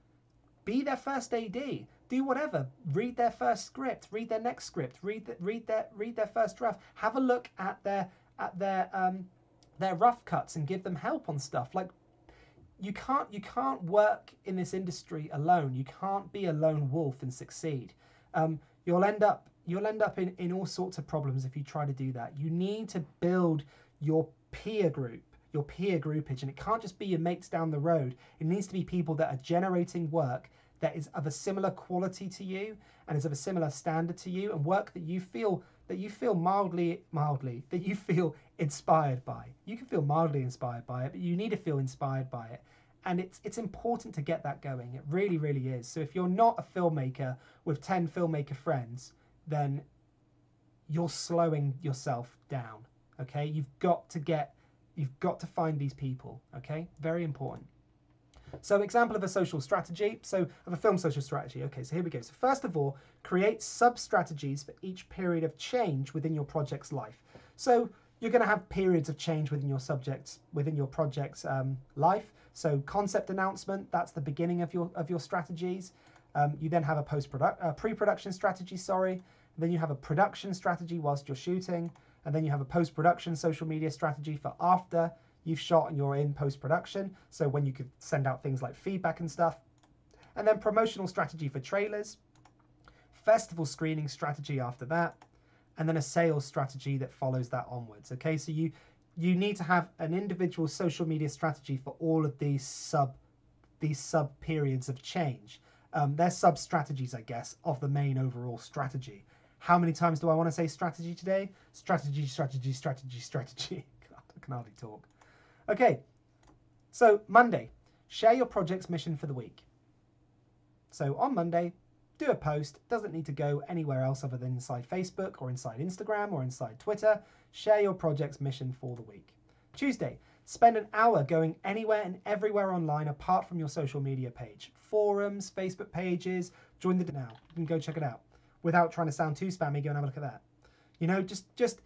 Be their first AD. Do whatever. Read their first script. Read their next script. Read their first draft. Have a look at their rough cuts and give them help on stuff. Like, you can't work in this industry alone. You can't be a lone wolf and succeed. You'll end up in all sorts of problems if you try to do that. You need to build your peer groupage, and it can't just be your mates down the road. It needs to be people that are generating work that is of a similar quality to you and is of a similar standard to you, and work that you feel mildly that you feel inspired by. You can feel mildly inspired by it, but you need to feel inspired by it. And it's important to get that going. It really, really is. So if you're not a filmmaker with 10 filmmaker friends, then you're slowing yourself down. Okay, you've got to find these people. Okay, very important. So example of a social strategy. So of a film social strategy. Okay, so here we go. So first of all, create sub-strategies for each period of change within your project's life. So you're going to have periods of change within your project's life. So concept announcement, that's the beginning of your strategies. You then have a pre-production strategy, and then you have a production strategy whilst you're shooting, and then you have a post-production social media strategy for after you've shot and you're in post-production, so when you could send out things like feedback and stuff. And then promotional strategy for trailers, festival screening strategy after that, and then a sales strategy that follows that onwards. Okay, so you need to have an individual social media strategy for all of these sub periods of change. They're sub strategies, I guess, of the main overall strategy. How many times do I want to say strategy today? Strategy, strategy, strategy, strategy. God, I can hardly talk. Okay, so Monday, share your project's mission for the week. So on Monday, do a post. It doesn't need to go anywhere else other than inside Facebook or inside Instagram or inside Twitter. Share your project's mission for the week. Tuesday, spend an hour going anywhere and everywhere online apart from your social media page. Forums, Facebook pages, join the now. You can go check it out. Without trying to sound too spammy, go and have a look at that. You know, just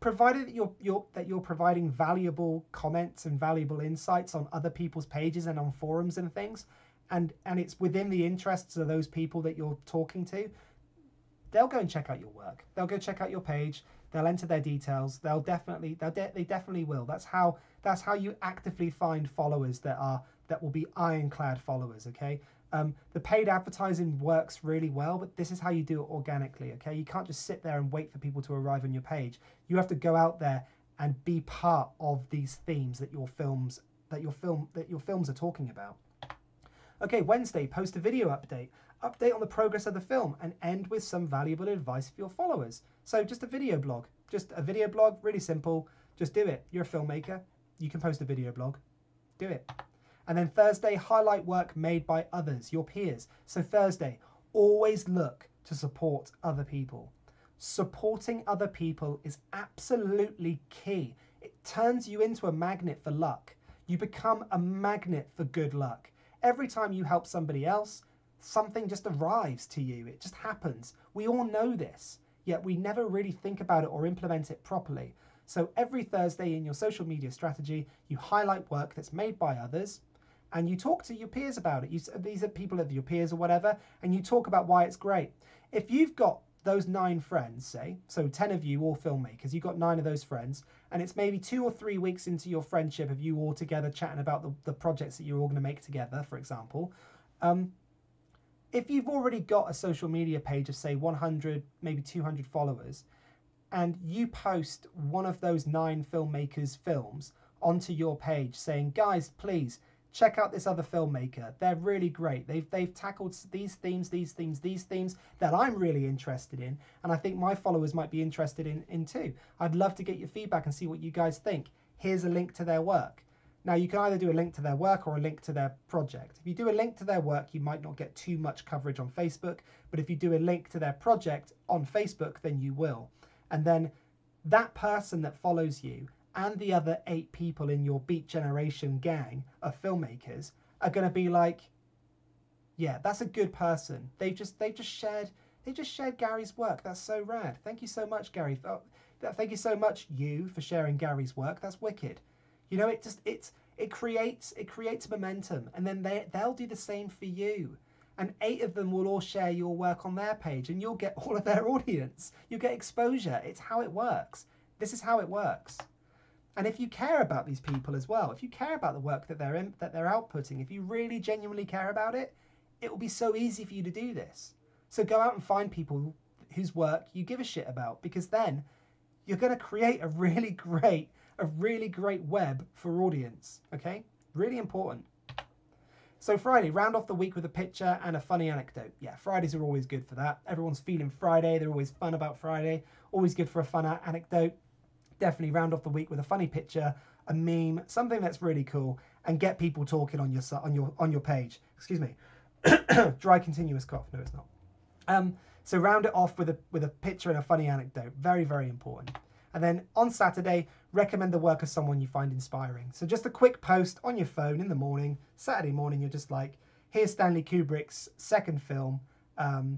provided that you're providing valuable comments and valuable insights on other people's pages and on forums and things, and it's within the interests of those people that you're talking to, they'll go and check out your work. They'll go check out your page. They'll enter their details. They definitely will. That's how you actively find followers that will be ironclad followers. Okay, The paid advertising works really well, but this is how you do it organically, okay? You can't just sit there and wait for people to arrive on your page. You have to go out there and be part of these themes that your films are talking about. Okay, Wednesday, post a video update. Update on the progress of the film and end with some valuable advice for your followers. So just a video blog. Just a video blog, really simple. Just do it. You're a filmmaker. You can post a video blog. Do it. And then Thursday, highlight work made by others, your peers. So Thursday, always look to support other people. Supporting other people is absolutely key. It turns you into a magnet for luck. You become a magnet for good luck. Every time you help somebody else, something just arrives to you. It just happens. We all know this, yet we never really think about it or implement it properly. So every Thursday in your social media strategy, you highlight work that's made by others, and you talk to your peers about it. These are people of your peers or whatever, and you talk about why it's great. If you've got those 9 friends, say, so 10 of you all filmmakers, you've got 9 of those friends, and it's maybe 2 or 3 weeks into your friendship of you all together chatting about the projects that you're all going to make together, for example. If you've already got a social media page of, say, 100, maybe 200 followers, and you post one of those 9 filmmakers' films onto your page saying, guys, please, check out this other filmmaker. They're really great. They've tackled these themes that I'm really interested in, and I think my followers might be interested in too. I'd love to get your feedback and see what you guys think. Here's a link to their work. Now, you can either do a link to their work or a link to their project. If you do a link to their work, you might not get too much coverage on Facebook, but if you do a link to their project on Facebook, then you will. And then that person that follows you and the other 8 people in your Beat Generation gang of filmmakers are going to be like, yeah, that's a good person. They've just shared Gary's work. That's so rad. Thank you so much, Gary. Thank you so much, you, for sharing Gary's work. That's wicked. You know, it creates momentum, and then they'll do the same for you. And 8 of them will all share your work on their page, and you'll get all of their audience. You'll get exposure. It's how it works. This is how it works. And if you care about these people as well, if you care about the work that they're outputting, if you really genuinely care about it, it will be so easy for you to do this. So go out and find people whose work you give a shit about, because then you're going to create a really great web for audience. Okay? Really important. So Friday, round off the week with a picture and a funny anecdote. Yeah, Fridays are always good for that. Everyone's feeling Friday. They're always fun about Friday. Always good for a fun anecdote. Definitely round off the week with a funny picture, a meme, something that's really cool, and get people talking on your page. Excuse me. Dry continuous cough. No, it's not. So round it off with a picture and a funny anecdote. Very, very important. And then on Saturday, recommend the work of someone you find inspiring. So just a quick post on your phone in the morning, Saturday morning, you're just like, here's Stanley Kubrick's second film. His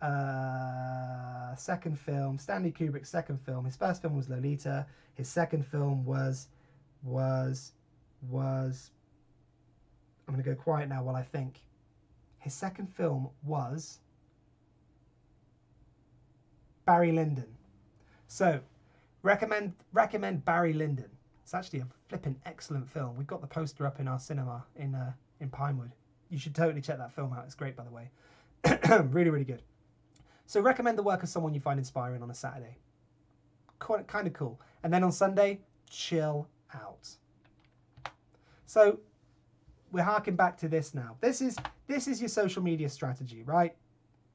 first film was Lolita. His second film was, I'm going to go quiet now while I think. His second film was Barry Lyndon. So recommend Barry Lyndon. It's actually a flipping excellent film. We've got the poster up in our cinema in Pinewood. You should totally check that film out. It's great, by the way. Really, really good. So recommend the work of someone you find inspiring on a Saturday. Kind of cool. And then on Sunday, chill out. So we're harking back to this now. This is your social media strategy, right?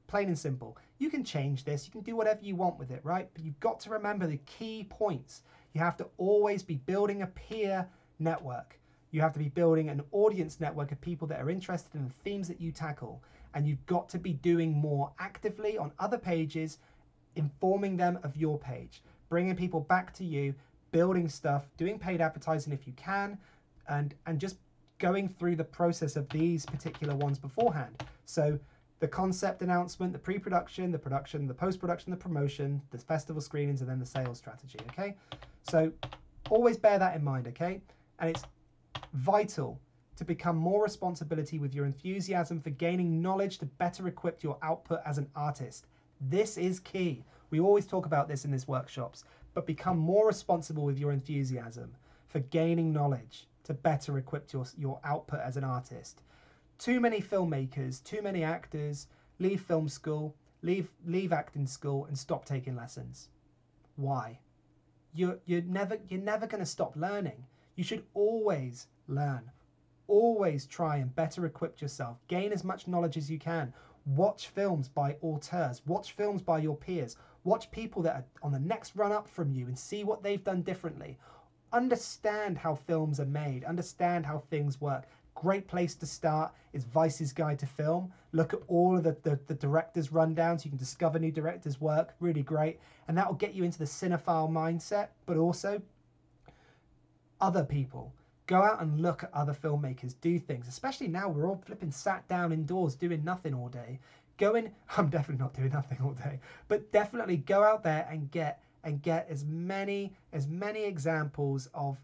Plain and simple. You can change this. You can do whatever you want with it, right? But you've got to remember the key points. You have to always be building a peer network. You have to be building an audience network of people that are interested in the themes that you tackle. And you've got to be doing more actively on other pages, informing them of your page, bringing people back to you, building stuff, doing paid advertising if you can, and just going through the process of these particular ones beforehand. So the concept announcement, the pre-production, the production, the post-production, the promotion, the festival screenings, and then the sales strategy, okay? So always bear that in mind, okay? And it's vital to become more responsibility with your enthusiasm for gaining knowledge to better equip your output as an artist. This is key. We always talk about this in these workshops, but become more responsible with your enthusiasm for gaining knowledge to better equip your output as an artist. Too many filmmakers, too many actors leave film school, leave acting school and stop taking lessons. Why? You're never going to stop learning. You should always learn. Always try and better equip yourself. Gain as much knowledge as you can. Watch films by auteurs. Watch films by your peers. Watch people that are on the next run up from you and see what they've done differently. Understand how films are made. Understand how things work. Great place to start is Vice's Guide to Film. Look at all of the directors' rundowns. You can discover new directors' work. Really great. And that will get you into the cinephile mindset, but also other people. Go out and look at other filmmakers do things, especially now we're all flipping sat down indoors doing nothing all day. I'm definitely not doing nothing all day, but definitely go out there and get as many examples of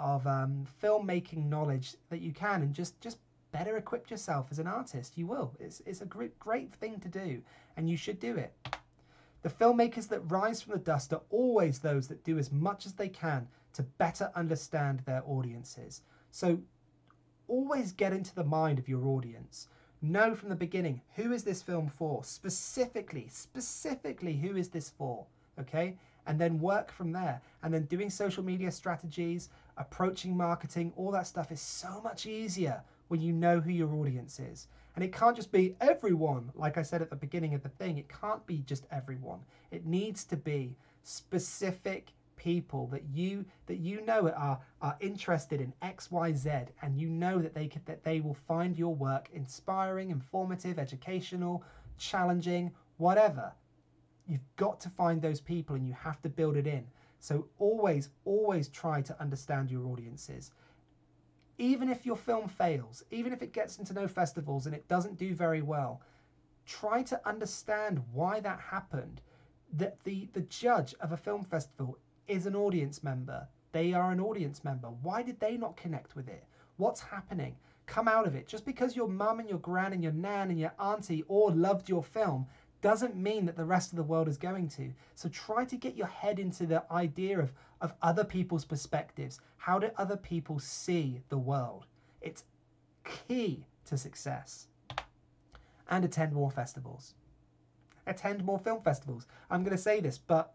filmmaking knowledge that you can, and just better equip yourself as an artist. You will. It's a great thing to do, and you should do it. The filmmakers that rise from the dust are always those that do as much as they can to better understand their audiences. So always get into the mind of your audience. Know from the beginning, who is this film for? Specifically, who is this for? Okay? And then work from there. And then doing social media strategies, approaching marketing, all that stuff is so much easier when you know who your audience is. And it can't just be everyone. Like I said at the beginning of the thing, it can't be just everyone. It needs to be specific people that you know are interested in X, Y, Z, and you know that they will find your work inspiring, informative, educational, challenging, whatever. You've got to find those people and you have to build it in. So always try to understand your audiences. Even if your film fails, even if it gets into no festivals and it doesn't do very well, try to understand why that happened. That the judge of a film festival is an audience member. They are an audience member. Why did they not connect with it? What's happening? Come out of it. Just because your mum and your gran and your nan and your auntie all loved your film doesn't mean that the rest of the world is going to. So try to get your head into the idea of other people's perspectives. How do other people see the world? It's key to success. And attend more festivals. Attend more film festivals. I'm going to say this, but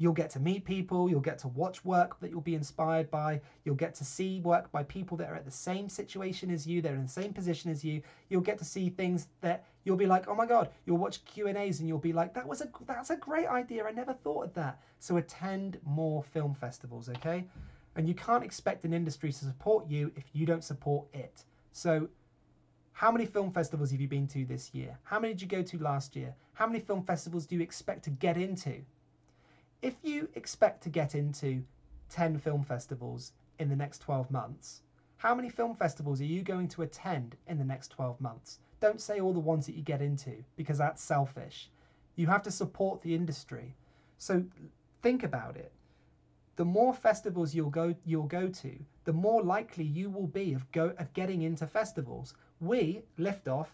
you'll get to meet people, you'll get to watch work that you'll be inspired by, you'll get to see work by people that are at the same situation as you, they're in the same position as you, you'll get to see things that you'll be like, oh my God, you'll watch Q&As and you'll be like, that's a great idea, I never thought of that. So attend more film festivals, okay? And you can't expect an industry to support you if you don't support it. So how many film festivals have you been to this year? How many did you go to last year? How many film festivals do you expect to get into? If you expect to get into 10 film festivals in the next 12 months, how many film festivals are you going to attend in the next 12 months? Don't say all the ones that you get into, because that's selfish. You have to support the industry. So think about it. The more festivals you'll go to, the more likely you will be of getting into festivals. We, Liftoff,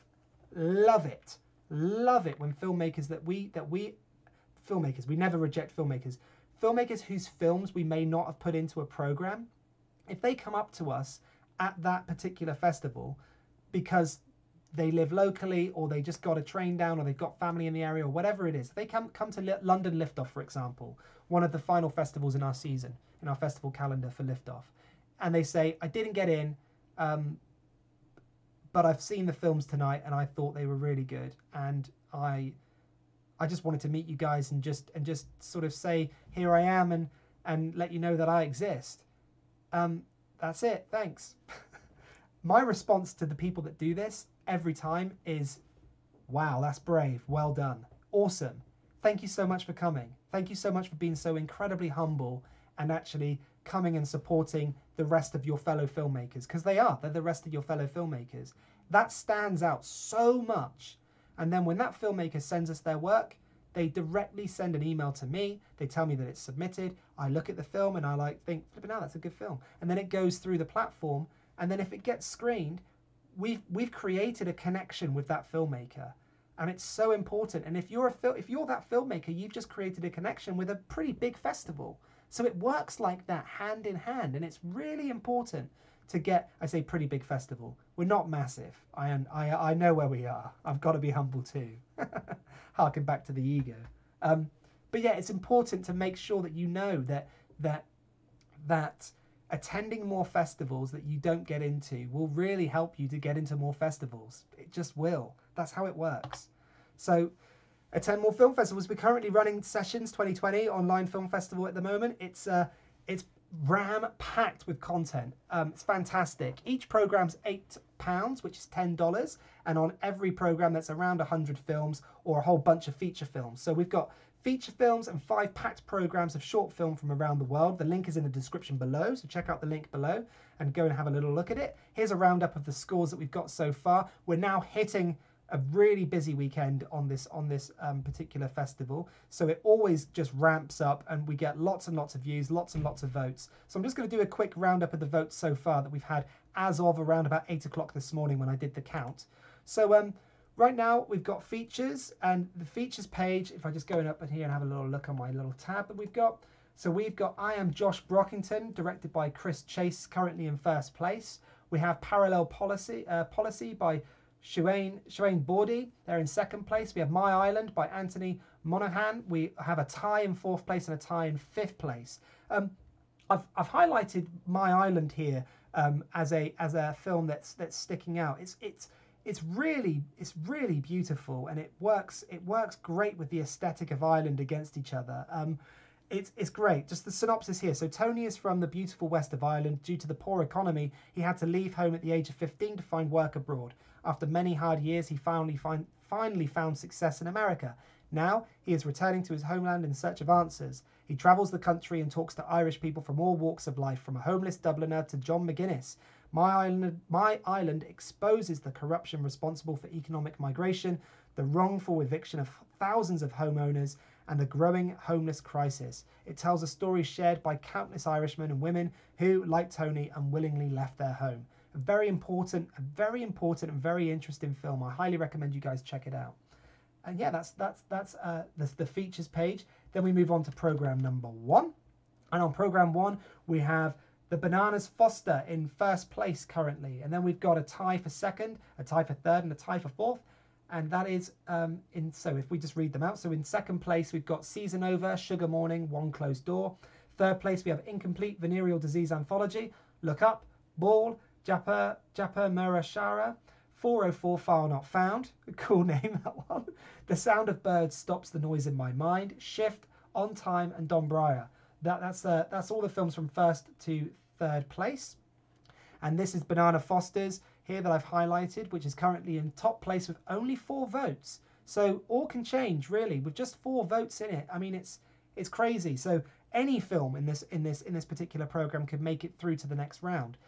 love it. Love it when filmmakers we never reject filmmakers. Filmmakers whose films we may not have put into a program, if they come up to us at that particular festival because they live locally or they just got a train down or they've got family in the area or whatever it is, if they come to London Liftoff, for example, one of the final festivals in our season, in our festival calendar for Liftoff, and they say, I didn't get in, but I've seen the films tonight and I thought they were really good, and I just wanted to meet you guys and just sort of say, here I am, and let you know that I exist. That's it. Thanks. My response to the people that do this every time is, wow, that's brave. Well done. Awesome. Thank you so much for coming. Thank you so much for being so incredibly humble and actually coming and supporting the rest of your fellow filmmakers, because they are. They're the rest of your fellow filmmakers. That stands out so much. And then when that filmmaker sends us their work, they directly send an email to me. They tell me that it's submitted. I look at the film and I think, flipping out, that's a good film. And then it goes through the platform. And then if it gets screened, we've created a connection with that filmmaker. And it's so important. And if you're that filmmaker, you've just created a connection with a pretty big festival. So it works like that, hand in hand. And it's really important to get, I say, pretty big festival. We're not massive. I know where we are. I've got to be humble too. Harken back to the ego. But yeah, it's important to make sure that you know that attending more festivals that you don't get into will really help you to get into more festivals. It just will. That's how it works. So attend more film festivals. We're currently running Sessions 2020 online film festival at the moment. It's ram packed with content. It's fantastic. Each program's £8, which is $10, and on every program that's around 100 films or a whole bunch of feature films. So we've got feature films and 5 packed programs of short film from around the world. The link is in the description below, so check out the link below and go and have a little look at it. Here's a roundup of the scores that we've got so far. We're now hitting a really busy weekend on this particular festival, so it always just ramps up and we get lots and lots of views, lots and lots of votes. So I'm just going to do a quick roundup of the votes so far that we've had as of around about 8 o'clock this morning when I did the count. So right now we've got features, and the features page, if I just go up in here and have a little look on my little tab that we've got. So we've got I Am Josh Brockington, directed by Chris Chase, currently in first place. We have Parallel Policy by Shuane Bordy, they're in second place. We have My Island by Anthony Monaghan. We have a tie in fourth place and a tie in fifth place. I've highlighted My Island here as a film that's sticking out. It's really beautiful, and it works great with the aesthetic of Ireland against each other. It's great. Just the synopsis here. So Tony is from the beautiful west of Ireland. Due to the poor economy, he had to leave home at the age of 15 to find work abroad. After many hard years, he finally found success in America. Now he is returning to his homeland in search of answers. He travels the country and talks to Irish people from all walks of life, from a homeless Dubliner to John McGuinness. My Island exposes the corruption responsible for economic migration, the wrongful eviction of thousands of homeowners, and the growing homeless crisis. It tells a story shared by countless Irishmen and women who, like Tony, unwillingly left their home. A very important and very interesting film. I highly recommend you guys check it out. And yeah, that's the features page. Then we move on to program number 1. And on program 1, we have The Bananas Foster in first place currently. And then we've got a tie for second, a tie for third, and a tie for fourth. And that is, so if we just read them out. So in second place, we've got Season Over, Sugar Morning, One Closed Door. Third place, we have Incomplete Venereal Disease Anthology, Look Up, Ball, Japa Murashara, 404 File Not Found. Cool name, that one. The Sound of Birds Stops the Noise in My Mind, Shift, On Time, and Don Briar. That's all the films from first to third place. And this is Banana Foster's here that I've highlighted, which is currently in top place with only 4 votes. So all can change really with just 4 votes in it. I mean, it's crazy. So any film in this particular program could make it through to the next round.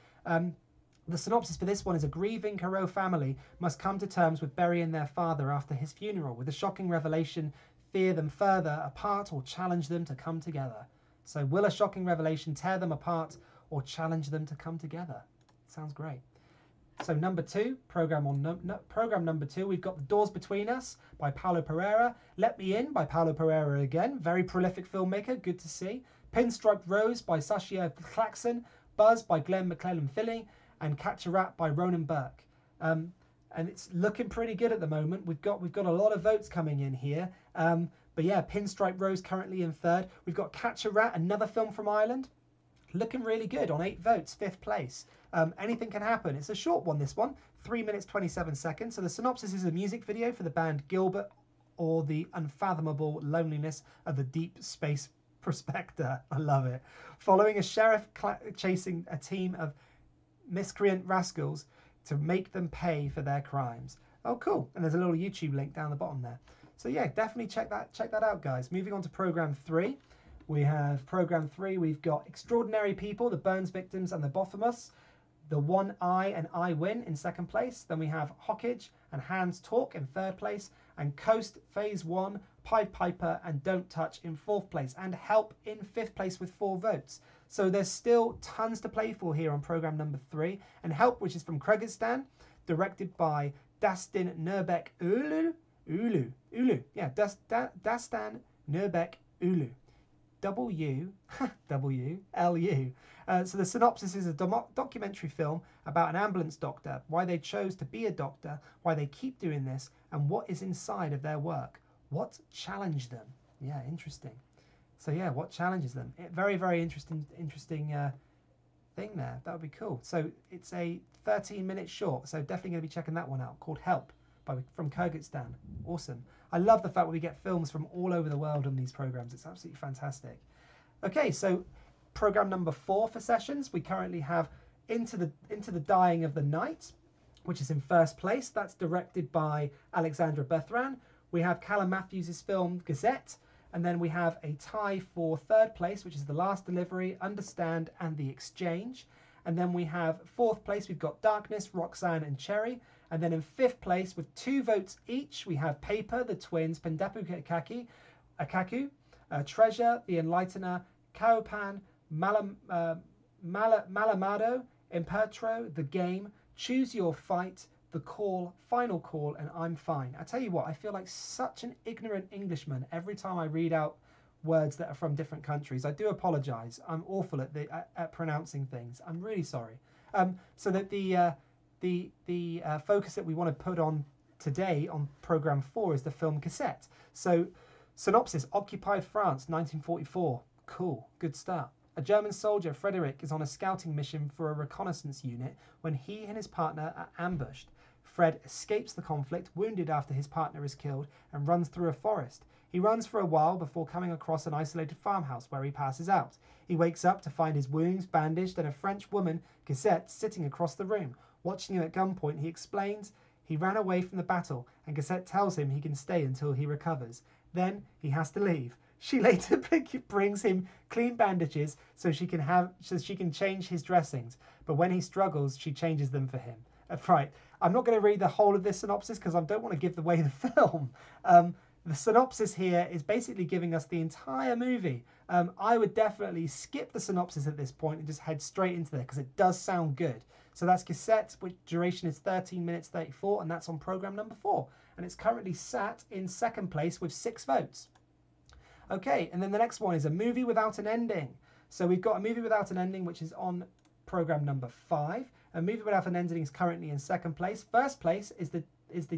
The synopsis for this one is: a grieving Karo family must come to terms with burying their father after his funeral, with a shocking revelation tear them further apart or challenge them to come together. So will a shocking revelation tear them apart or challenge them to come together? Sounds great. So program number two, we've got The Doors Between Us by Paolo Pereira, Let Me In by Paolo Pereira again, very prolific filmmaker, good to see, Pinstriped Rose by Sasha Claxon, Buzz by Glenn McClellan Philly, and Catch a Rat by Ronan Burke. And it's looking pretty good at the moment. We've got a lot of votes coming in here. But yeah, Pinstriped Rose currently in third. We've got Catch a Rat, another film from Ireland, looking really good on 8 votes, fifth place. Anything can happen. It's a short one, this one, 3 minutes 27 seconds. So the synopsis is a music video for the band Gilbert or the unfathomable loneliness of the deep space prospector. I love it. Following a sheriff chasing a team of miscreant rascals to make them pay for their crimes. Oh, cool. And there's a little YouTube link down the bottom there. So yeah, definitely check that out, guys. Moving on to program 3. We've got Extraordinary People, The Burns Victims and the Bothamus, The One Eye and I Win in second place. Then we have Hockage and Hands Talk in third place, and Coast Phase 1, Pied Piper and Don't Touch in fourth place, and Help in fifth place with 4 votes. So there's still tons to play for here on program number 3. And Help, which is from Kyrgyzstan, directed by Dastan Nurbek Ulu. Dastan Nurbek Ulu. WWLU. So the synopsis is a documentary film about an ambulance doctor, why they chose to be a doctor, why they keep doing this, and what is inside of their work. What challenged them? Yeah, interesting. So yeah, what challenges them? Very, very interesting thing there. That would be cool. So it's a 13-minute short, so definitely going to be checking that one out, called Help, from Kyrgyzstan. Awesome. I love the fact that we get films from all over the world on these programs. It's absolutely fantastic. Okay, so program number 4 for sessions. We currently have Into the Dying of the Night, which is in first place. That's directed by Alexandra Bertrand. We have Callum Matthews' film Gazette, and then we have a tie for third place, which is The Last Delivery, Understand, and The Exchange. And then we have fourth place, we've got Darkness, Roxanne, and Cherry. And then in fifth place, with 2 votes each, we have Paper, The Twins, Pendapu Akaku, Treasure, The Enlightener, Kaopan, Malamado, Impertro, The Game, Choose Your Fight, The Call, Final Call, and I'm Fine. I tell you what, I feel like such an ignorant Englishman every time I read out words that are from different countries. I do apologise. I'm awful at pronouncing things. I'm really sorry. So that the focus that we want to put on today on program 4 is the film Cassette. So synopsis: occupied France, 1944. Cool, good start. A German soldier, Frederick, is on a scouting mission for a reconnaissance unit when he and his partner are ambushed. Fred escapes the conflict, wounded after his partner is killed, and runs through a forest. He runs for a while before coming across an isolated farmhouse where he passes out. He wakes up to find his wounds bandaged and a French woman, Cosette, sitting across the room. Watching him at gunpoint, he explains he ran away from the battle, and Cosette tells him he can stay until he recovers. Then he has to leave. She later brings him clean bandages so she can change his dressings, but when he struggles, she changes them for him. Right, I'm not going to read the whole of this synopsis because I don't want to give away the film. The synopsis here is basically giving us the entire movie. I would definitely skip the synopsis at this point and just head straight into there because it does sound good. So that's Cassette, which duration is 13 minutes 34, and that's on program number 4. And it's currently sat in second place with 6 votes. Okay, and then the next one is A Movie Without an Ending. So we've got A Movie Without an Ending, which is on program number 5. A Movie Without an Ending is currently in second place. First place is the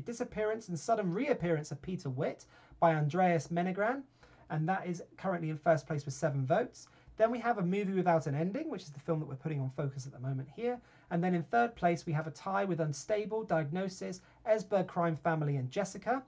disappearance and sudden reappearance of Peter Witt by Andreas Menegran, and that is currently in first place with 7 votes. Then we have A Movie Without an Ending, which is the film that we're putting on focus at the moment here, and then in third place we have a tie with Unstable, Diagnosis, Esberg Crime Family, and Jessica.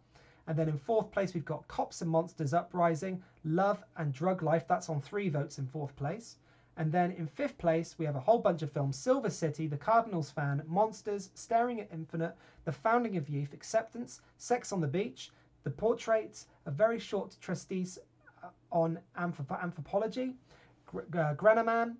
And then in fourth place we've got Cops and Monsters Uprising, Love and Drug Life. That's on 3 votes in fourth place. And then in fifth place, we have a whole bunch of films: Silver City, The Cardinals Fan, Monsters, Staring at Infinite, The Founding of Youth, Acceptance, Sex on the Beach, The Portrait, A Very Short Treatise on Anthropology, Grayanam,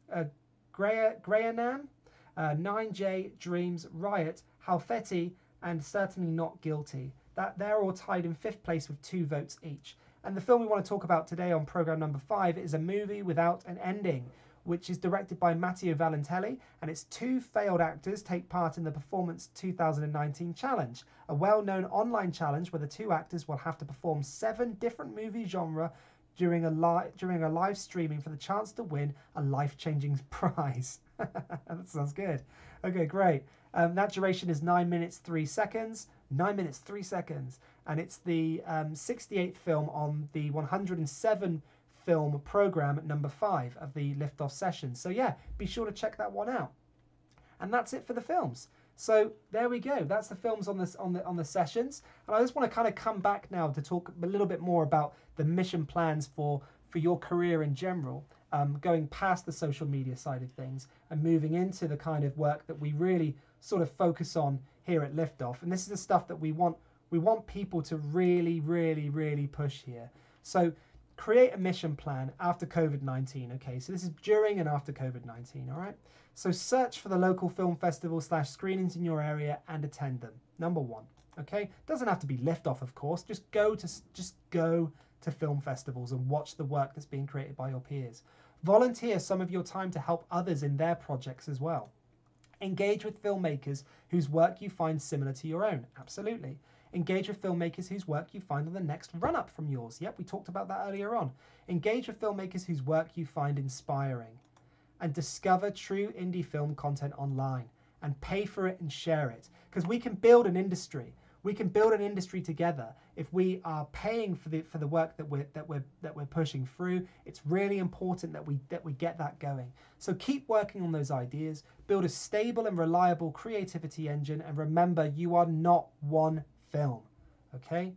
9J, Dreams, Riot, Halfeti, and Certainly Not Guilty. They're all tied in fifth place with 2 votes each. And the film we want to talk about today on program number 5 is A Movie Without an Ending, which is directed by Matteo Valentelli, and its 2 failed actors take part in the Performance 2019 Challenge, a well-known online challenge where the 2 actors will have to perform 7 different movie genres during a live streaming for the chance to win a life-changing prize. That sounds good. Okay, great. That duration is 9 minutes 3 seconds, and it's the 68th film on the 107 film program number 5 of the Liftoff session. So yeah, be sure to check that one out. And that's it for the films. So there we go. That's the films on the sessions. And I just want to kind of come back now to talk a little bit more about the mission plans for your career in general, going past the social media side of things and moving into the kind of work that we really sort of focus on here at Liftoff. And this is the stuff that we want people to really push here. So create a mission plan after COVID-19. Okay, so this is during and after COVID-19. All right, so search for the local film festival / screenings in your area and attend them. Number 1. Okay, doesn't have to be Liftoff, of course. Just go to film festivals and watch the work that's being created by your peers. Volunteer some of your time to help others in their projects as well. Engage with filmmakers whose work you find similar to your own. Absolutely. Engage with filmmakers whose work you find on the next run-up from yours. Yep, we talked about that earlier on. Engage with filmmakers whose work you find inspiring. And discover true indie film content online. And pay for it and share it. Because we can build an industry. We can build an industry together if we are paying for the work that we're pushing through. It's really important that we get that going. So keep working on those ideas, build a stable and reliable creativity engine, and remember, you are not one film. Okay?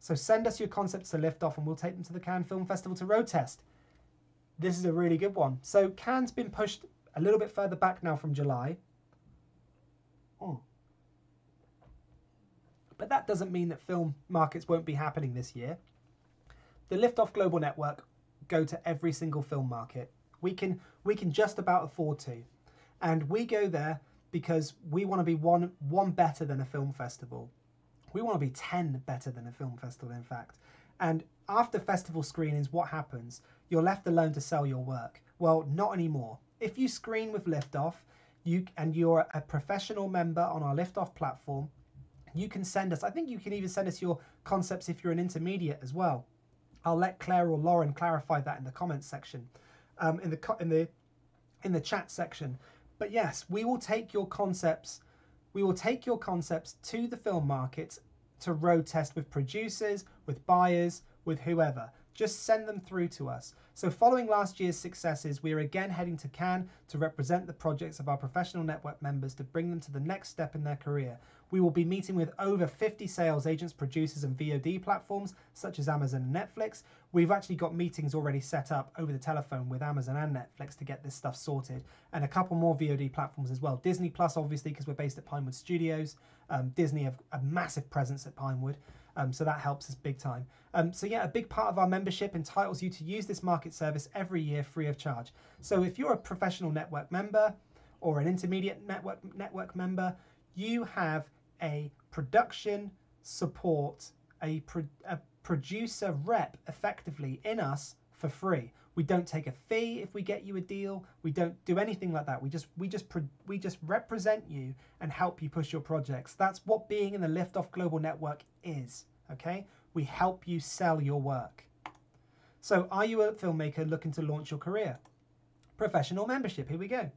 So send us your concepts to Liftoff and we'll take them to the Cannes Film Festival to road test. This is a really good one. So Cannes been pushed a little bit further back now from July. Oh. But that doesn't mean that film markets won't be happening this year. The Liftoff Global Network go to every single film market. We can just about afford to. And we go there because we want to be one better than a film festival. We want to be 10 better than a film festival, in fact. And after festival screenings, what happens? You're left alone to sell your work. Well, not anymore. If you screen with Liftoff, you're a professional member on our Liftoff platform, you can send us, I think you can even send us your concepts if you're an intermediate as well. I'll let Claire or Lauren clarify that in the comments section, in the chat section. But yes, we will take your concepts. We will take your concepts to the film markets to road test with producers, with buyers, with whoever. Just send them through to us. So following last year's successes, we are again heading to Cannes to represent the projects of our professional network members to bring them to the next step in their career. We will be meeting with over 50 sales agents, producers and VOD platforms such as Amazon and Netflix. We've actually got meetings already set up over the telephone with Amazon and Netflix to get this stuff sorted, and a couple more VOD platforms as well. Disney Plus, obviously, because we're based at Pinewood Studios. Disney have a massive presence at Pinewood. So that helps us big time. So yeah, a big part of our membership entitles you to use this market service every year free of charge. So if you're a professional network member or an intermediate network member, you have a production support, a producer rep effectively in us for free. We don't take a fee if we get you a deal. We don't do anything like that. We just represent you and help you push your projects. That's what being in the Liftoff Global Network is, okay? We help you sell your work. So are you a filmmaker looking to launch your career? Professional membership, here we go.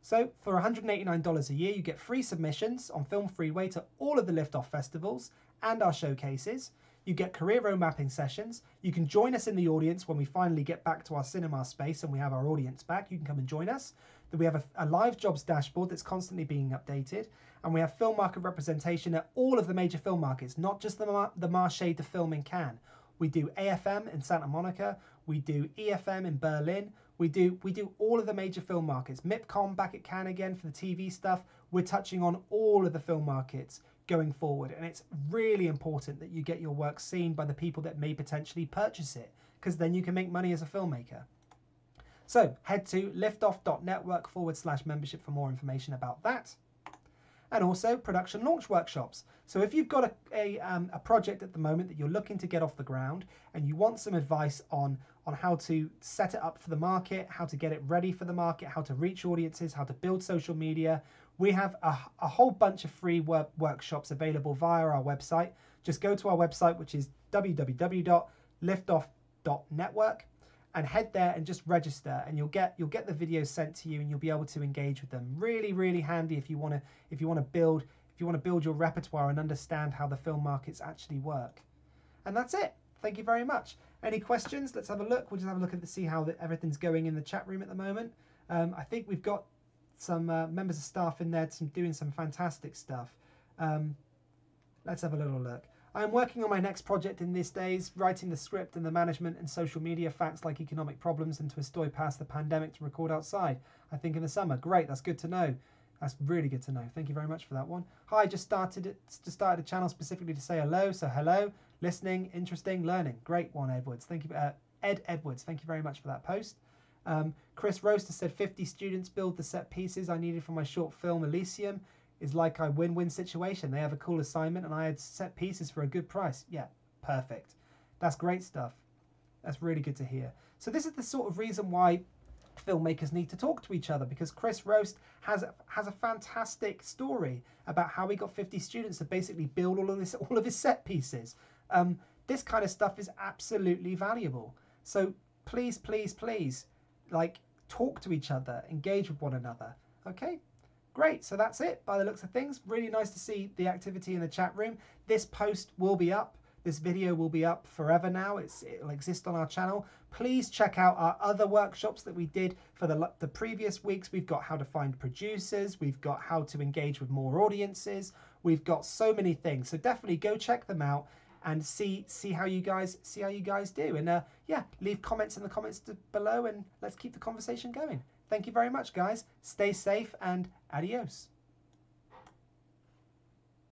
So for $189 a year, you get free submissions on Film Freeway to all of the Liftoff festivals and our showcases. You get career road mapping sessions. You can join us in the audience when we finally get back to our cinema space and we have our audience back. You can come and join us. Then we have a live jobs dashboard that's constantly being updated. And we have film market representation at all of the major film markets, not just the Marché de Film in Cannes. We do AFM in Santa Monica. We do EFM in Berlin. We do all of the major film markets. MIPCOM back at Cannes again for the TV stuff. We're touching on all of the film markets going forward, and it's really important that you get your work seen by the people that may potentially purchase it, because then you can make money as a filmmaker. So head to liftoff.network/membership for more information about that. And also production launch workshops. So if you've got a project at the moment that you're looking to get off the ground and you want some advice on how to set it up for the market, how to get it ready for the market, how to reach audiences, how to build social media, we have a whole bunch of free workshops available via our website. Just go to our website, which is www.liftoff.network, and head there and just register, and you'll get the videos sent to you and you'll be able to engage with them. Really, really handy if you want to build your repertoire and understand how the film markets actually work. And that's it. Thank you very much. Any questions? Let's have a look. We'll just have a look at see how everything's going in the chat room at the moment. I think we've got some members of staff in there doing some fantastic stuff. Let's have a little look. I'm working on my next project in these days, writing the script and the management and social media facts like economic problems and to estoy past the pandemic to record outside, I think in the summer. Great, that's good to know. That's really good to know. Thank you very much for that one. Hi, just started a channel specifically to say hello. So hello, listening, interesting, learning. Great one, Edwards. Thank you, Ed Edwards. Thank you very much for that post. Chris Roaster said 50 students build the set pieces I needed for my short film Elysium. Is like a win-win situation. They have a cool assignment and I had set pieces for a good price. Yeah, perfect. That's great stuff. That's really good to hear. So this is the sort of reason why filmmakers need to talk to each other, because Chris Roast has a fantastic story about how he got 50 students to basically build all of his set pieces. This kind of stuff is absolutely valuable. So please, please, please, like, talk to each other, engage with one another. Okay, great. So that's it by the looks of things. Really nice to see the activity in the chat room. This post will be up. This video will be up forever now. It'll exist on our channel. Please check out our other workshops that we did for the previous weeks. We've got how to find producers. We've got how to engage with more audiences. We've got so many things. So definitely go check them out and see how you guys do. And yeah, leave comments in the comments below, and let's keep the conversation going. Thank you very much, guys. Stay safe and adios.